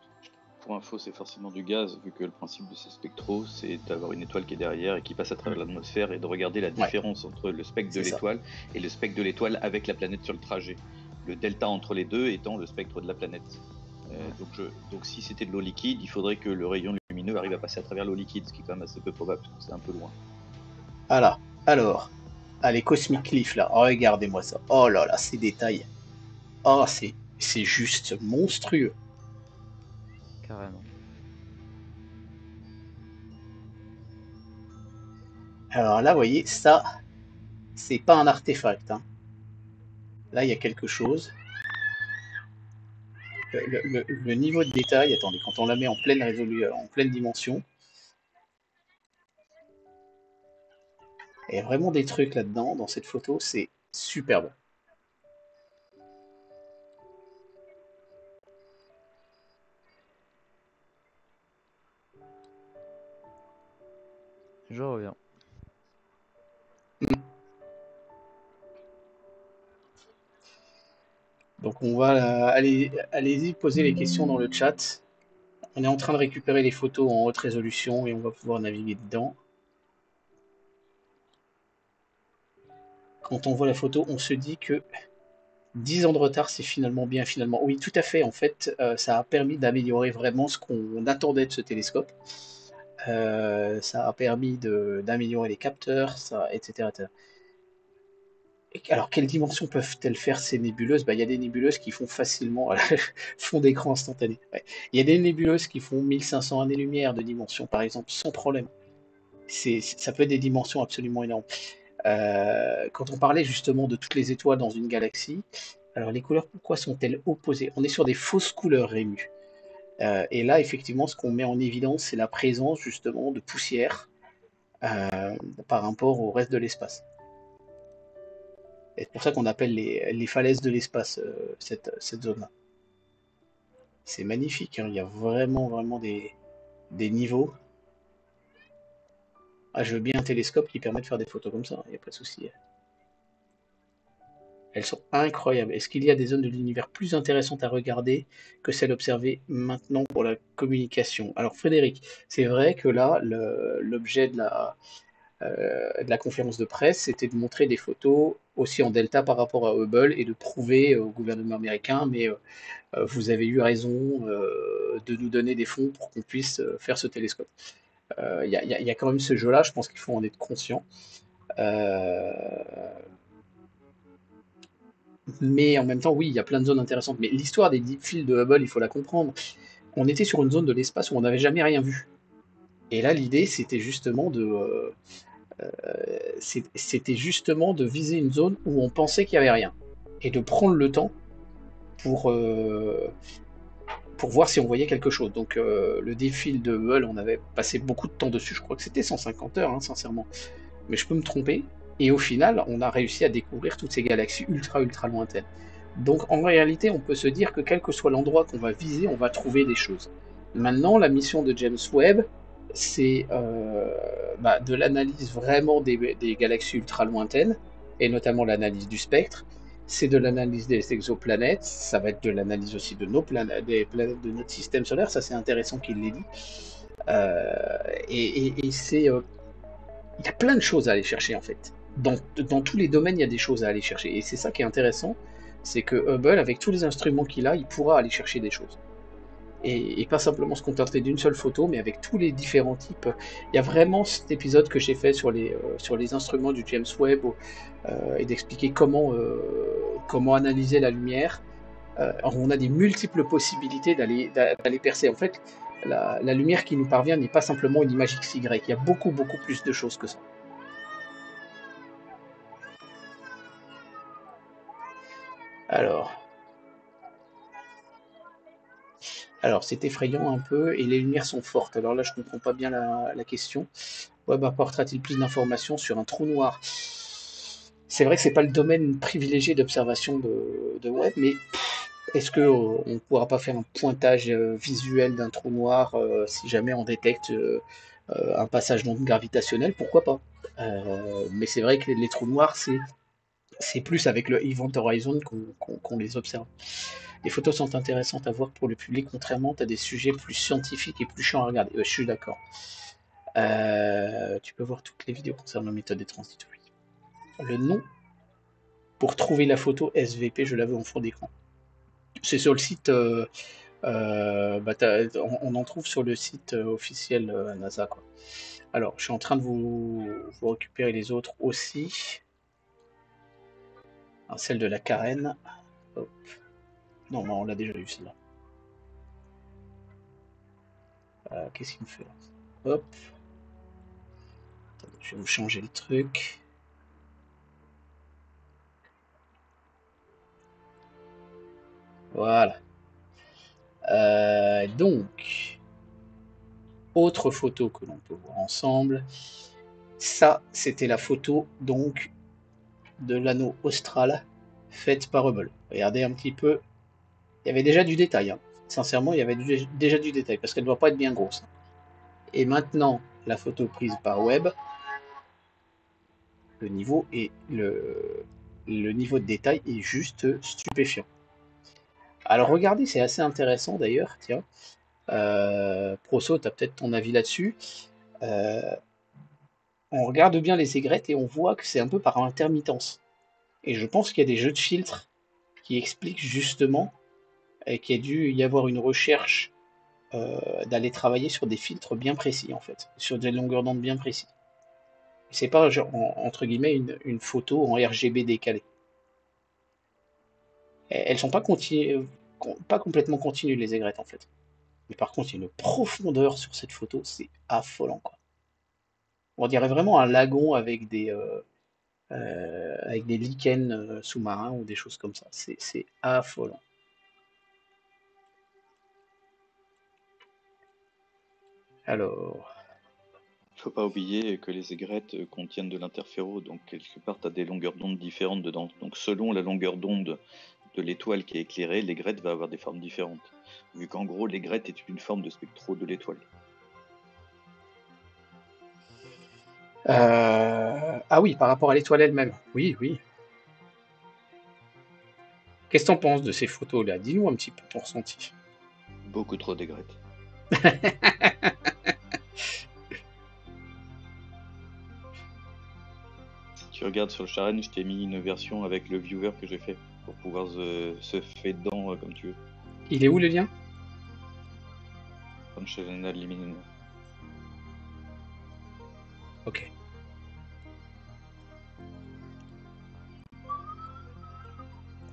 Pour info, c'est forcément du gaz, vu que le principe de ces spectros, c'est d'avoir une étoile qui est derrière et qui passe à travers l'atmosphère, et de regarder la différence entre le spectre de l'étoile et le spectre de l'étoile avec la planète sur le trajet. Le delta entre les deux étant le spectre de la planète. Donc si c'était de l'eau liquide, il faudrait que le rayon lumineux arrive à passer à travers l'eau liquide, ce qui est quand même assez peu probable, parce que c'est un peu loin. Voilà. Alors, allez, Cosmic Cliff, là. Regardez-moi ça. Oh là là, ces détails. Oh, c'est juste monstrueux. Carrément. Alors là, vous voyez, ça, c'est pas un artefact. Hein. Là, il y a quelque chose. Le niveau de détail, attendez, quand on la met en pleine résolution, en pleine dimension, il y a vraiment des trucs là-dedans, dans cette photo, c'est superbe. Je reviens. Donc on va allez-y poser les questions dans le chat. On est en train de récupérer les photos en haute résolution et on va pouvoir naviguer dedans. Quand on voit la photo, on se dit que 10 ans de retard, c'est finalement bien, finalement. Oui, tout à fait. En fait, ça a permis d'améliorer vraiment ce qu'on attendait de ce télescope. Ça a permis d'améliorer les capteurs, etc. Alors, quelles dimensions peuvent-elles faire ces nébuleuses? Bah, y a des nébuleuses qui font facilement fond d'écran instantané. Il y a des nébuleuses qui font 1500 années-lumière de dimension, par exemple, sans problème. Ça peut être des dimensions absolument énormes. Quand on parlait justement de toutes les étoiles dans une galaxie, alors les couleurs, pourquoi sont-elles opposées? On est sur des fausses couleurs, Rému. Et là, effectivement, ce qu'on met en évidence, c'est la présence, justement, de poussière par rapport au reste de l'espace. C'est pour ça qu'on appelle les falaises de l'espace, cette zone-là. C'est magnifique, hein, il y a vraiment des niveaux. Ah, je veux bien un télescope qui permet de faire des photos comme ça, il n'y a pas de souci. Elles sont incroyables. Est-ce qu'il y a des zones de l'univers plus intéressantes à regarder que celles observées maintenant pour la communication? Alors Frédéric, c'est vrai que là, l'objet de la conférence de presse, c'était de montrer des photos aussi en delta par rapport à Hubble et de prouver au gouvernement américain, mais vous avez eu raison de nous donner des fonds pour qu'on puisse faire ce télescope. Il y a quand même ce jeu-là, je pense qu'il faut en être conscient. Mais en même temps, oui, il y a plein de zones intéressantes. Mais l'histoire des deep fields de Hubble, il faut la comprendre. On était sur une zone de l'espace où on n'avait jamais rien vu. Et là, l'idée, c'était justement de viser une zone où on pensait qu'il n'y avait rien. Et de prendre le temps pour voir si on voyait quelque chose. Donc, le deep field de Hubble, on avait passé beaucoup de temps dessus. Je crois que c'était 150 heures, hein, sincèrement. Mais je peux me tromper. Et au final, on a réussi à découvrir toutes ces galaxies ultra lointaines. Donc en réalité, on peut se dire que quel que soit l'endroit qu'on va viser, on va trouver des choses. Maintenant, la mission de James Webb, c'est de l'analyse vraiment des galaxies ultra lointaines, et notamment l'analyse du spectre. C'est de l'analyse des exoplanètes, ça va être de l'analyse aussi de des planètes de notre système solaire, ça c'est intéressant qu'il l'ait dit. Il y a plein de choses à aller chercher en fait. Dans tous les domaines, il y a des choses à aller chercher. Et c'est ça qui est intéressant, c'est que Hubble, avec tous les instruments qu'il a, il pourra aller chercher des choses. Et pas simplement se contenter d'une seule photo, mais avec tous les différents types. Il y a vraiment cet épisode que j'ai fait sur les instruments du James Webb et d'expliquer comment analyser la lumière. On a des multiples possibilités d'aller percer. En fait, la lumière qui nous parvient n'est pas simplement une image XY. Il y a beaucoup plus de choses que ça. Alors c'est effrayant un peu et les lumières sont fortes. Alors là, je ne comprends pas bien la question. Webb apportera-t-il plus d'informations sur un trou noir? C'est vrai que ce n'est pas le domaine privilégié d'observation de Webb, mais est-ce qu'on ne pourra pas faire un pointage visuel d'un trou noir si jamais on détecte un passage d'onde gravitationnelle? Pourquoi pas? Mais c'est vrai que les trous noirs, c'est plus avec le Event Horizon qu'on les observe. Les photos sont intéressantes à voir pour le public, contrairement à des sujets plus scientifiques et plus chiants à regarder. Je suis d'accord. Tu peux voir toutes les vidéos concernant la méthode des transitories. Le nom pour trouver la photo SVP, je l'avais en fond d'écran. C'est sur le site, on en trouve sur le site officiel NASA, quoi. Alors, je suis en train de vous récupérer les autres aussi. Alors, celle de la Carène. Hop. Non, on l'a déjà eu celle-là. Qu'est-ce qu'il me fait là? Hop. Attends, je vais vous changer le truc. Voilà. Donc, autre photo que l'on peut voir ensemble. Ça, c'était la photo donc de l'anneau austral faite par Hubble. Regardez un petit peu. Il y avait déjà du détail. Hein. Sincèrement, il y avait déjà du détail parce qu'elle ne doit pas être bien grosse. Et maintenant, la photo prise par Webb, le niveau et le niveau de détail est juste stupéfiant. Alors regardez, c'est assez intéressant d'ailleurs, tiens, Proso, tu as peut-être ton avis là-dessus. On regarde bien les aigrettes et on voit que c'est un peu par intermittence. Et je pense qu'il y a des jeux de filtres qui expliquent justement qu'il y a dû y avoir une recherche d'aller travailler sur des filtres bien précis en fait, sur des longueurs d'onde bien précises. C'est pas genre, entre guillemets une photo en RGB décalée. Elles ne sont pas complètement continues, les aigrettes, en fait. Mais par contre, il y a une profondeur sur cette photo, c'est affolant, quoi. On dirait vraiment un lagon avec des lichens sous-marins ou des choses comme ça. C'est affolant. Alors... Il ne faut pas oublier que les aigrettes contiennent de l'interféro, donc quelque part, tu as des longueurs d'onde différentes dedans. Donc selon la longueur d'onde de l'étoile qui est éclairée, l'aigrette va avoir des formes différentes, vu qu'en gros l'aigrette est une forme de spectro de l'étoile. Ah oui, par rapport à l'étoile elle-même, oui, oui. Qu'est-ce que t'en penses de ces photos-là? Dis-nous un petit peu ton ressenti. Beaucoup trop d'aigrettes. Si tu regardes sur le Charène, je t'ai mis une version avec le viewer que j'ai fait, pour pouvoir se faire dedans comme tu veux. Il est où le lien? Comme je viens d'éliminer. Ok.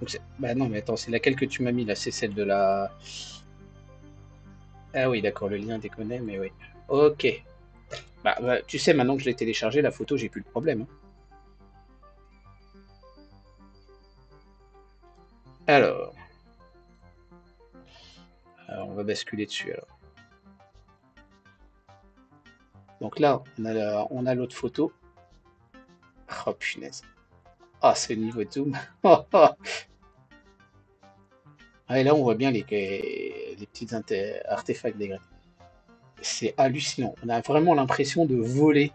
Donc bah non mais attends, c'est laquelle que tu m'as mis là? C'est celle de la... Ah oui d'accord, le lien déconne mais oui. Ok. Bah tu sais maintenant que je l'ai téléchargé la photo, j'ai plus le problème. Hein. Alors, on va basculer dessus alors. Donc là, on a l'autre photo. Oh punaise. Ah, c'est le niveau de zoom. Et là, on voit bien les petits artefacts des graines. C'est hallucinant. On a vraiment l'impression de voler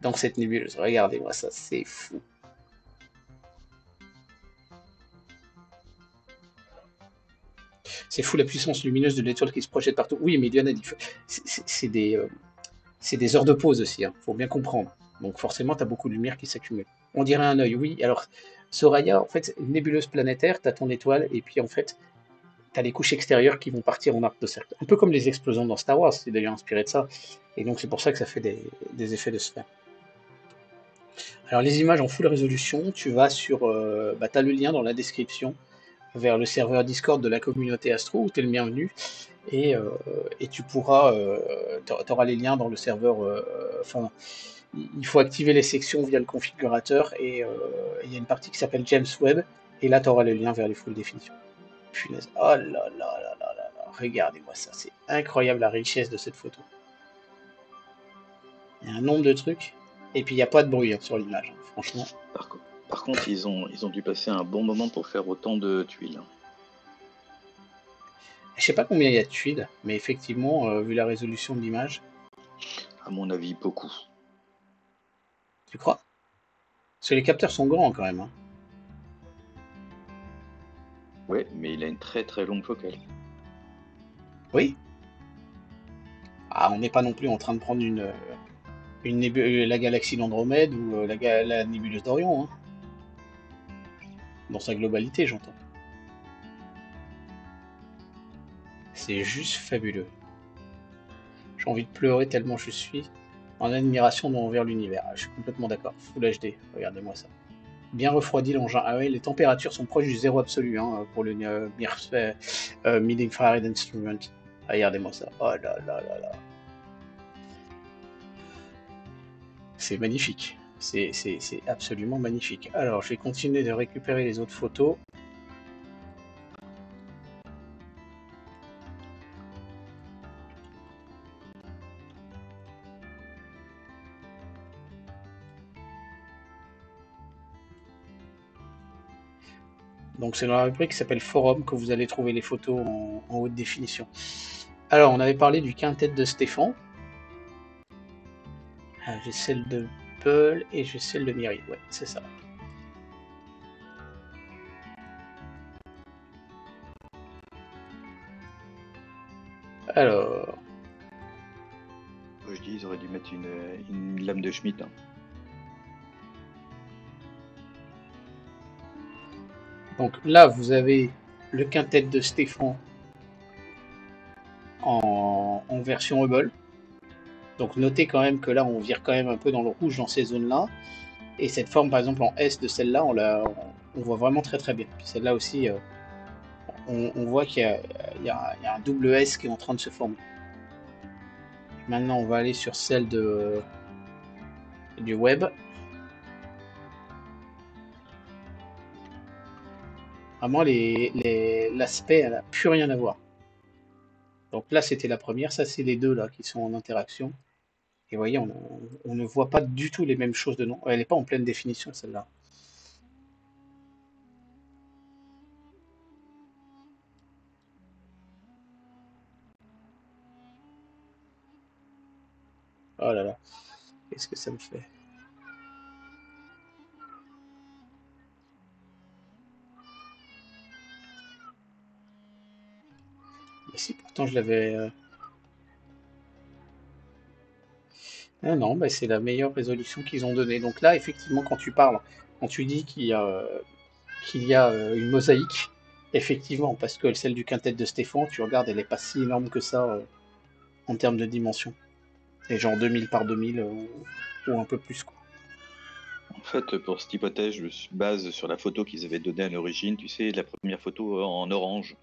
dans cette nébuleuse. Regardez-moi ça, c'est fou. C'est fou la puissance lumineuse de l'étoile qui se projette partout. Oui, mais il y en a des... C'est des heures de pause aussi, hein, faut bien comprendre. Donc forcément, tu as beaucoup de lumière qui s'accumule. On dirait un œil, oui. Alors, Soraya, en fait, nébuleuse planétaire, tu as ton étoile, et puis en fait, tu as les couches extérieures qui vont partir en arc de cercle. Un peu comme les explosions dans Star Wars, c'est d'ailleurs inspiré de ça. Et donc, c'est pour ça que ça fait des effets de sphère. Alors, les images en full résolution, tu vas sur... tu as le lien dans la description vers le serveur Discord de la communauté Astro où tu es le bienvenu et tu pourras t'auras les liens dans le serveur il faut activer les sections via le configurateur et il y a une partie qui s'appelle James Webb et là tu auras les liens vers les full définitions. Punaise, oh là là là là là, regardez-moi ça, c'est incroyable la richesse de cette photo. Il y a un nombre de trucs. Et puis il n'y a pas de bruit sur l'image, hein, franchement. Par contre, ils ont dû passer un bon moment pour faire autant de tuiles. Je sais pas combien il y a de tuiles, mais effectivement, vu la résolution de l'image... À mon avis, beaucoup. Tu crois? Parce que les capteurs sont grands quand même. Hein. Ouais, mais il a une très très longue focale. Oui. Ah, on n'est pas non plus en train de prendre la galaxie d'Andromède ou la nébuleuse d'Orion. Hein. Dans sa globalité, j'entends. C'est juste fabuleux. J'ai envie de pleurer tellement je suis en admiration envers l'univers. Je suis complètement d'accord. Full HD, regardez-moi ça. Bien refroidi l'engin. Ah oui, les températures sont proches du zéro absolu hein, pour le mid-infrared instrument. Ah, regardez-moi ça. Oh là là là là. C'est magnifique. C'est absolument magnifique. Alors, je vais continuer de récupérer les autres photos. Donc c'est dans la rubrique qui s'appelle Forum que vous allez trouver les photos en haute définition. Alors on avait parlé du quintet de Stephan. J'ai celle de Peul et j'ai celle de Miri. Ouais, c'est ça. Alors... Je dis, ils auraient dû mettre une lame de Schmitt. Hein. Donc là, vous avez le quintet de Stephan en version Hubble. Donc notez quand même que là, on vire quand même un peu dans le rouge dans ces zones-là. Et cette forme, par exemple, en S de celle-là, on voit vraiment très très bien. Puis celle-là aussi, on voit qu'il y a un double S qui est en train de se former. Maintenant, on va aller sur celle du Webb. Vraiment, l'aspect, elle n'a plus rien à voir. Donc là, c'était la première. Ça, c'est les deux là qui sont en interaction. Et vous voyez, on ne voit pas du tout les mêmes choses dedans. Elle n'est pas en pleine définition, celle-là. Oh là là. Qu'est-ce que ça me fait ? Si pourtant je l'avais... Ah non, bah c'est la meilleure résolution qu'ils ont donnée. Donc là, effectivement, quand tu parles, quand tu dis qu'il y a une mosaïque, effectivement, parce que celle du quintet de Stephan, tu regardes, elle n'est pas si énorme que ça en termes de dimension. C'est genre 2000 par 2000 ou un peu plus, quoi. En fait, pour cette hypothèse, je me base sur la photo qu'ils avaient donnée à l'origine, tu sais, la première photo en orange.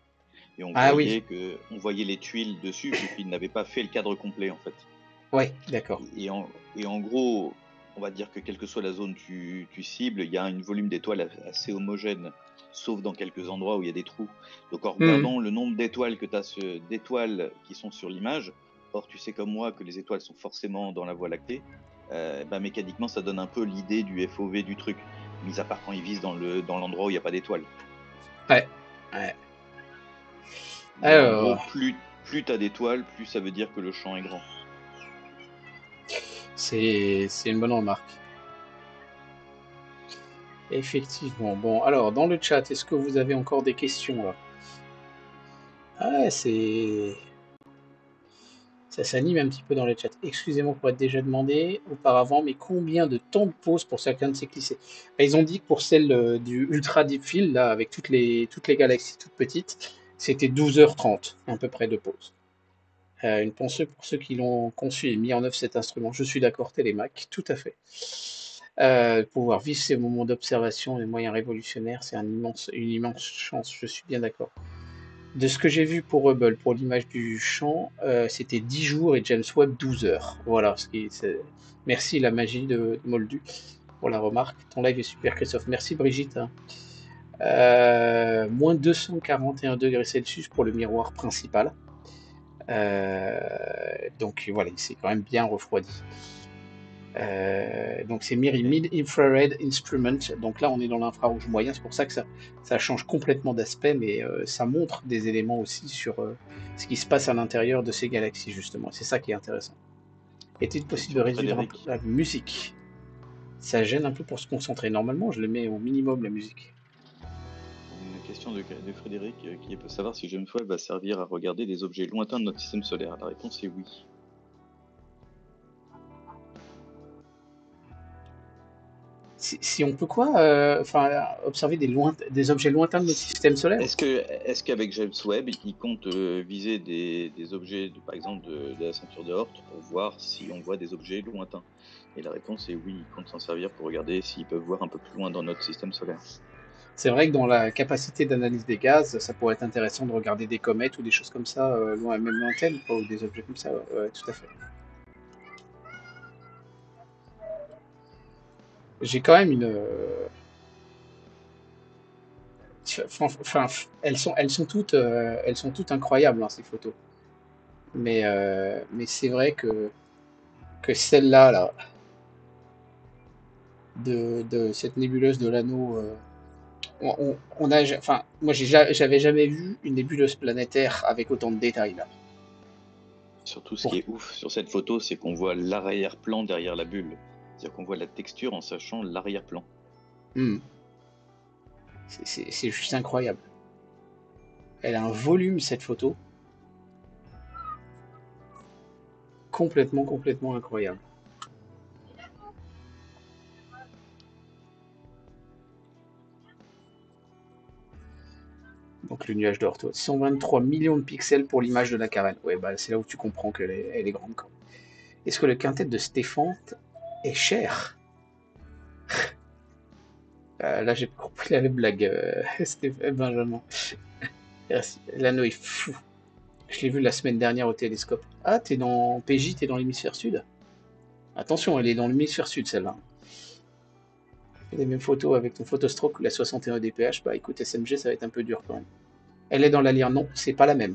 Et on, voyait oui. Que, on voyait les tuiles dessus, et puis ils n'avaient pas fait le cadre complet, en fait. Ouais, d'accord. Et en gros, on va dire que quelle que soit la zone tu cibles, il y a un volume d'étoiles assez homogène, sauf dans quelques endroits où il y a des trous. Donc en regardant le nombre d'étoiles que tu as, d'étoiles qui sont sur l'image, or tu sais comme moi que les étoiles sont forcément dans la Voie lactée, bah, mécaniquement ça donne un peu l'idée du FOV du truc, mis à part quand ils visent dans l'endroit où il n'y a pas d'étoiles. Ouais, ouais. Alors... Gros, plus t'as d'étoiles, plus ça veut dire que le champ est grand. C'est une bonne remarque. Effectivement. Bon, alors, dans le chat, est-ce que vous avez encore des questions là? Ah, c'est... Ça s'anime un petit peu dans le chat. Excusez-moi pour être déjà demandé auparavant, mais combien de temps de pause pour chacun de ces glissés? Ils ont dit que pour celle du Ultra Deep Field, là, avec toutes les galaxies toutes petites... C'était 12h30, à peu près, de pause. Une pensée pour ceux qui l'ont conçu et mis en œuvre cet instrument. Je suis d'accord, Télémac, tout à fait. Pouvoir vivre ces moments d'observation et moyens révolutionnaires, c'est une immense chance, je suis bien d'accord. De ce que j'ai vu pour Hubble, pour l'image du champ, c'était 10 jours et James Webb 12 heures. Voilà, merci la magie de Moldu pour la remarque. Ton live est super, Christophe. Merci, Brigitte. Moins 241 degrés Celsius pour le miroir principal. Donc voilà, il s'est quand même bien refroidi. Donc c'est MIRI, Mid-Infrared Instrument, donc là on est dans l'infrarouge moyen, c'est pour ça que ça change complètement d'aspect, mais ça montre des éléments aussi sur ce qui se passe à l'intérieur de ces galaxies justement, c'est ça qui est intéressant. Est-il possible de réduire un peu la musique? Ça gêne un peu pour se concentrer, normalement je le mets au minimum la musique. Une question de Frédéric qui peut savoir si James Webb va servir à regarder des objets lointains de notre système solaire, la réponse est oui. Si on peut quoi observer des objets lointains de notre système solaire. Est-ce qu'avec James Webb, il compte viser des objets, par exemple, de la ceinture de Oort pour voir si on voit des objets lointains? Et la réponse est oui, il compte s'en servir pour regarder s'ils peuvent voir un peu plus loin dans notre système solaire. C'est vrai que dans la capacité d'analyse des gaz, ça pourrait être intéressant de regarder des comètes ou des choses comme ça, même lointaines, ou des objets comme ça, ouais, tout à fait. J'ai quand même une... Enfin, elles sont toutes incroyables, hein, ces photos. Mais c'est vrai que celle-là, là, de cette nébuleuse de l'anneau... moi, j'avais jamais vu une nébuleuse planétaire avec autant de détails, là. Surtout, ce qui est ouf sur cette photo, c'est qu'on voit l'arrière-plan derrière la bulle. C'est-à-dire qu'on voit la texture en sachant l'arrière-plan. Mmh. C'est juste incroyable. Elle a un volume, cette photo. Complètement incroyable. Donc le nuage d'Oort, 123 millions de pixels pour l'image de la carène. Ouais, bah, c'est là où tu comprends qu'elle est grande. Est-ce que le quintet de Stephan... est cher. Là j'ai compris la blague, c'était Benjamin. Merci. L'anneau est fou. Je l'ai vu la semaine dernière au télescope. Ah, t'es dans PJ, t'es dans l'hémisphère sud. Attention, elle est dans l'hémisphère sud celle-là. Les mêmes photos avec ton Photostroke, la 61 dph. Bah écoute, SMG, ça va être un peu dur quand même. Elle est dans la lyre, non, c'est pas la même.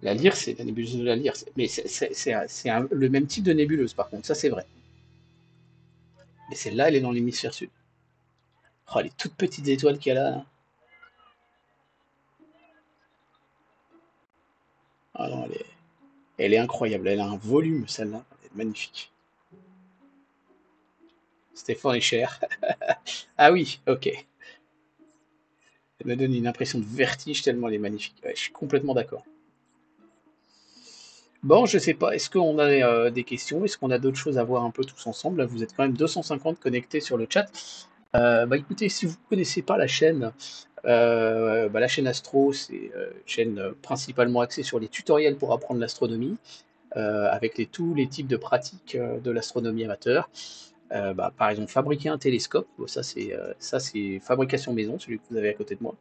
La lyre, c'est la nébuleuse de la lyre, mais c'est le même type de nébuleuse par contre, ça c'est vrai. Et celle-là, elle est dans l'hémisphère sud. Oh, les toutes petites étoiles qu'il y a là. Hein. Ah non, elle est incroyable. Elle a un volume, celle-là. Elle est magnifique. Stephan est cher. Ah oui, ok. Elle me donne une impression de vertige tellement elle est magnifique. Ouais, je suis complètement d'accord. Bon, je sais pas, est-ce qu'on a des questions? Est-ce qu'on a d'autres choses à voir un peu tous ensemble? Là, vous êtes quand même 250 connectés sur le chat. Bah écoutez, si vous ne connaissez pas la chaîne, la chaîne Astro, c'est une chaîne principalement axée sur les tutoriels pour apprendre l'astronomie, avec tous les types de pratiques de l'astronomie amateur. Par exemple, fabriquer un télescope, bon, ça c'est fabrication maison, celui que vous avez à côté de moi.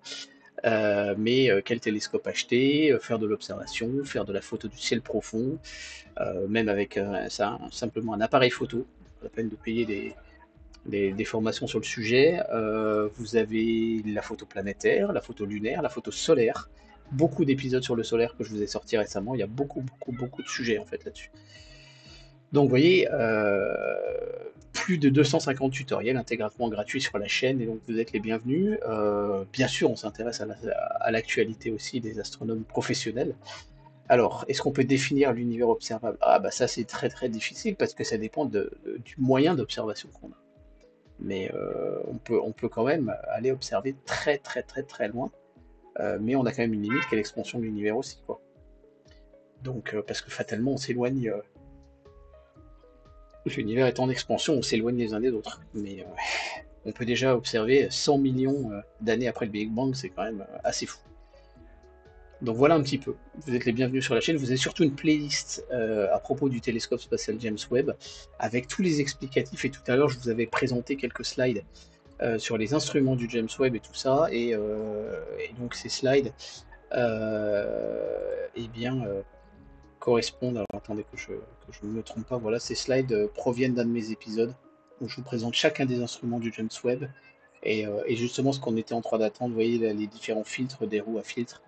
Quel télescope acheter, faire de l'observation, faire de la photo du ciel profond, même avec simplement un appareil photo, pas la peine de payer des formations sur le sujet. Vous avez la photo planétaire, la photo lunaire, la photo solaire, beaucoup d'épisodes sur le solaire que je vous ai sortis récemment, il y a beaucoup de sujets en fait là-dessus. Donc vous voyez, plus de 250 tutoriels intégralement gratuits sur la chaîne, et donc vous êtes les bienvenus. Bien sûr, on s'intéresse à l'actualité aussi des astronomes professionnels. Alors, est-ce qu'on peut définir l'univers observable? Ah bah ça c'est très difficile, parce que ça dépend du moyen d'observation qu'on a. Mais on peut quand même aller observer très loin, mais on a quand même une limite qui est l'expansion de l'univers aussi, quoi. Donc, parce que fatalement on s'éloigne... L'univers est en expansion, on s'éloigne les uns des autres, mais on peut déjà observer 100 millions d'années après le Big Bang, c'est quand même assez fou. Donc voilà un petit peu, vous êtes les bienvenus sur la chaîne, vous avez surtout une playlist à propos du télescope spatial James Webb, avec tous les explicatifs, et tout à l'heure je vous avais présenté quelques slides sur les instruments du James Webb et tout ça, et donc ces slides, correspondent, alors attendez que je ne me trompe pas, voilà, ces slides proviennent d'un de mes épisodes où je vous présente chacun des instruments du James Webb et justement ce qu'on était en train d'attendre, vous voyez là, les différents filtres, des roues à filtres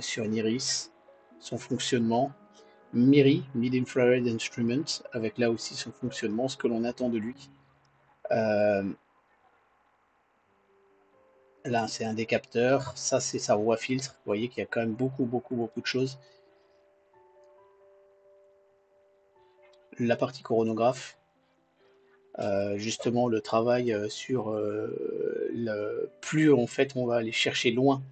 sur une iris, son fonctionnement, MIRI, Mid-Infrared Instrument, avec là aussi son fonctionnement, ce que l'on attend de lui. Là, c'est un des capteurs. Ça, c'est sa voie filtre. Vous voyez qu'il y a quand même beaucoup de choses. La partie coronographe. Justement, le travail sur plus en fait on va aller chercher loin.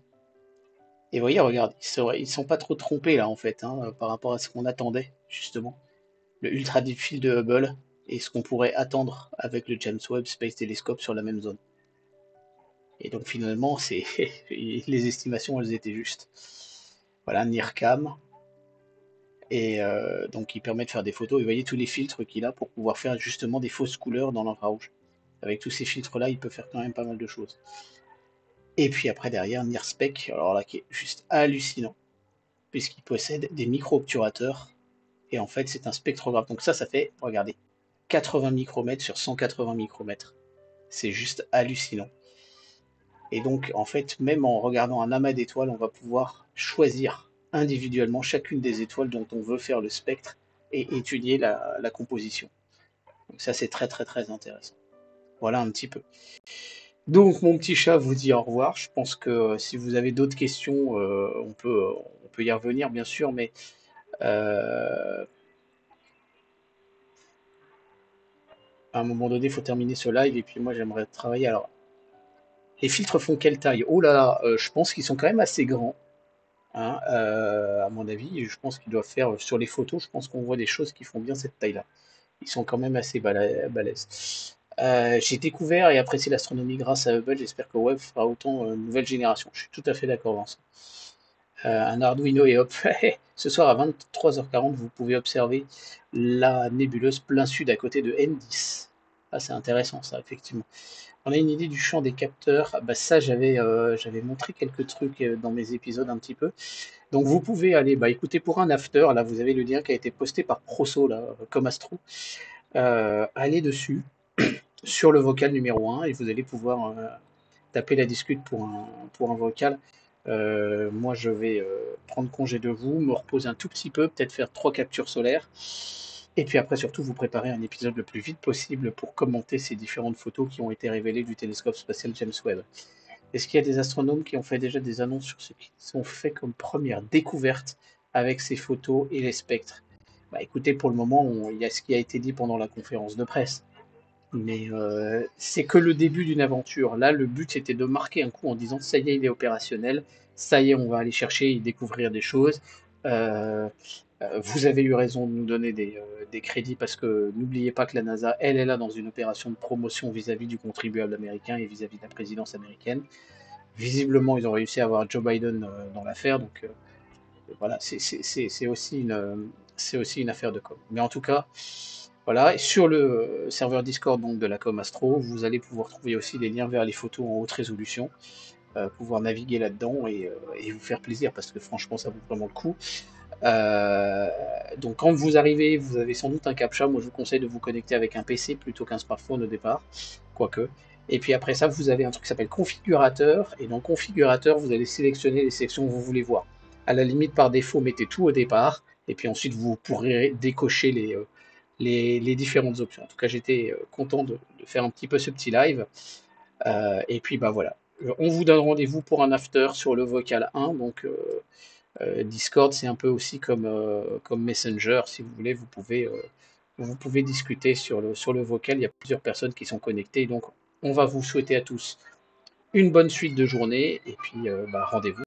Et vous voyez, regarde, ils ne sont pas trop trompés là en fait, hein, par rapport à ce qu'on attendait justement. Le ultra deep field de Hubble et ce qu'on pourrait attendre avec le James Webb Space Telescope sur la même zone. Et donc finalement, c'est les estimations, elles étaient justes. Voilà, NIRCam. Et donc il permet de faire des photos. Et vous voyez tous les filtres qu'il a pour pouvoir faire justement des fausses couleurs dans l'infrarouge. Avec tous ces filtres là, il peut faire quand même pas mal de choses. Et puis après derrière, NIRSpec, alors là qui est juste hallucinant, puisqu'il possède des micro-obturateurs. Et en fait c'est un spectrographe. Donc ça fait, regardez, 80 micromètres sur 180 micromètres. C'est juste hallucinant. Et donc en fait, même en regardant un amas d'étoiles, on va pouvoir choisir individuellement chacune des étoiles dont on veut faire le spectre et étudier la composition. Donc ça c'est très intéressant. Voilà un petit peu. Donc mon petit chat vous dit au revoir. Je pense que si vous avez d'autres questions, on peut y revenir bien sûr, mais à un moment donné il faut terminer ce live et puis moi j'aimerais travailler. Alors les filtres font quelle taille? Oh là là, je pense qu'ils sont quand même assez grands. Hein, à mon avis, je pense qu'ils doivent faire sur les photos. Je pense qu'on voit des choses qui font bien cette taille-là. Ils sont quand même assez balèzes. J'ai découvert et apprécié l'astronomie grâce à Hubble. J'espère que Webb fera autant nouvelle génération. Je suis tout à fait d'accord, Vincent. Un Arduino et hop. Ce soir à 23h40, vous pouvez observer la nébuleuse plein sud à côté de M10. Ah, c'est intéressant, ça, effectivement. On a une idée du champ des capteurs. Bah, ça, j'avais montré quelques trucs dans mes épisodes un petit peu. Donc, vous pouvez aller écouter pour un after. Là, vous avez le lien qui a été posté par Proso, là, comme Astro. Allez dessus, sur le vocal numéro 1, et vous allez pouvoir taper la discute pour un vocal. Moi, je vais prendre congé de vous, me reposer un tout petit peu, peut-être faire 3 captures solaires. Et puis après, surtout, vous préparez un épisode le plus vite possible pour commenter ces différentes photos qui ont été révélées du télescope spatial James Webb. Est-ce qu'il y a des astronomes qui ont fait déjà des annonces sur ce qu'ils ont fait comme première découverte avec ces photos et les spectres? Bah, écoutez, pour le moment, il y a ce qui a été dit pendant la conférence de presse. Mais c'est que le début d'une aventure. Là, le but, c'était de marquer un coup en disant « ça y est, il est opérationnel, ça y est, on va aller chercher et découvrir des choses ». Vous avez eu raison de nous donner des crédits parce que n'oubliez pas que la NASA, elle est là dans une opération de promotion vis-à-vis du contribuable américain et vis-à-vis de la présidence américaine. Visiblement, ils ont réussi à avoir Joe Biden dans l'affaire. Donc voilà, c'est aussi une affaire de com. Mais en tout cas, voilà. Et sur le serveur Discord donc, de la com Astro, vous allez pouvoir trouver aussi des liens vers les photos en haute résolution, pouvoir naviguer là-dedans et vous faire plaisir parce que franchement, ça vaut vraiment le coup. Donc quand vous arrivez, vous avez sans doute un captcha. Moi je vous conseille de vous connecter avec un PC plutôt qu'un smartphone au départ, quoique. Et puis après ça, vous avez un truc qui s'appelle configurateur. Et dans configurateur, vous allez sélectionner les sections que vous voulez voir. À la limite, par défaut, mettez tout au départ. Et puis ensuite, vous pourrez décocher les différentes options. En tout cas, j'étais content de faire un petit peu ce petit live. Et puis bah voilà. On vous donne rendez-vous pour un after sur le vocal 1. Donc Discord, c'est un peu aussi comme Messenger, si vous voulez, vous pouvez discuter sur le vocal, il y a plusieurs personnes qui sont connectées, donc on va vous souhaiter à tous une bonne suite de journée, et puis rendez-vous.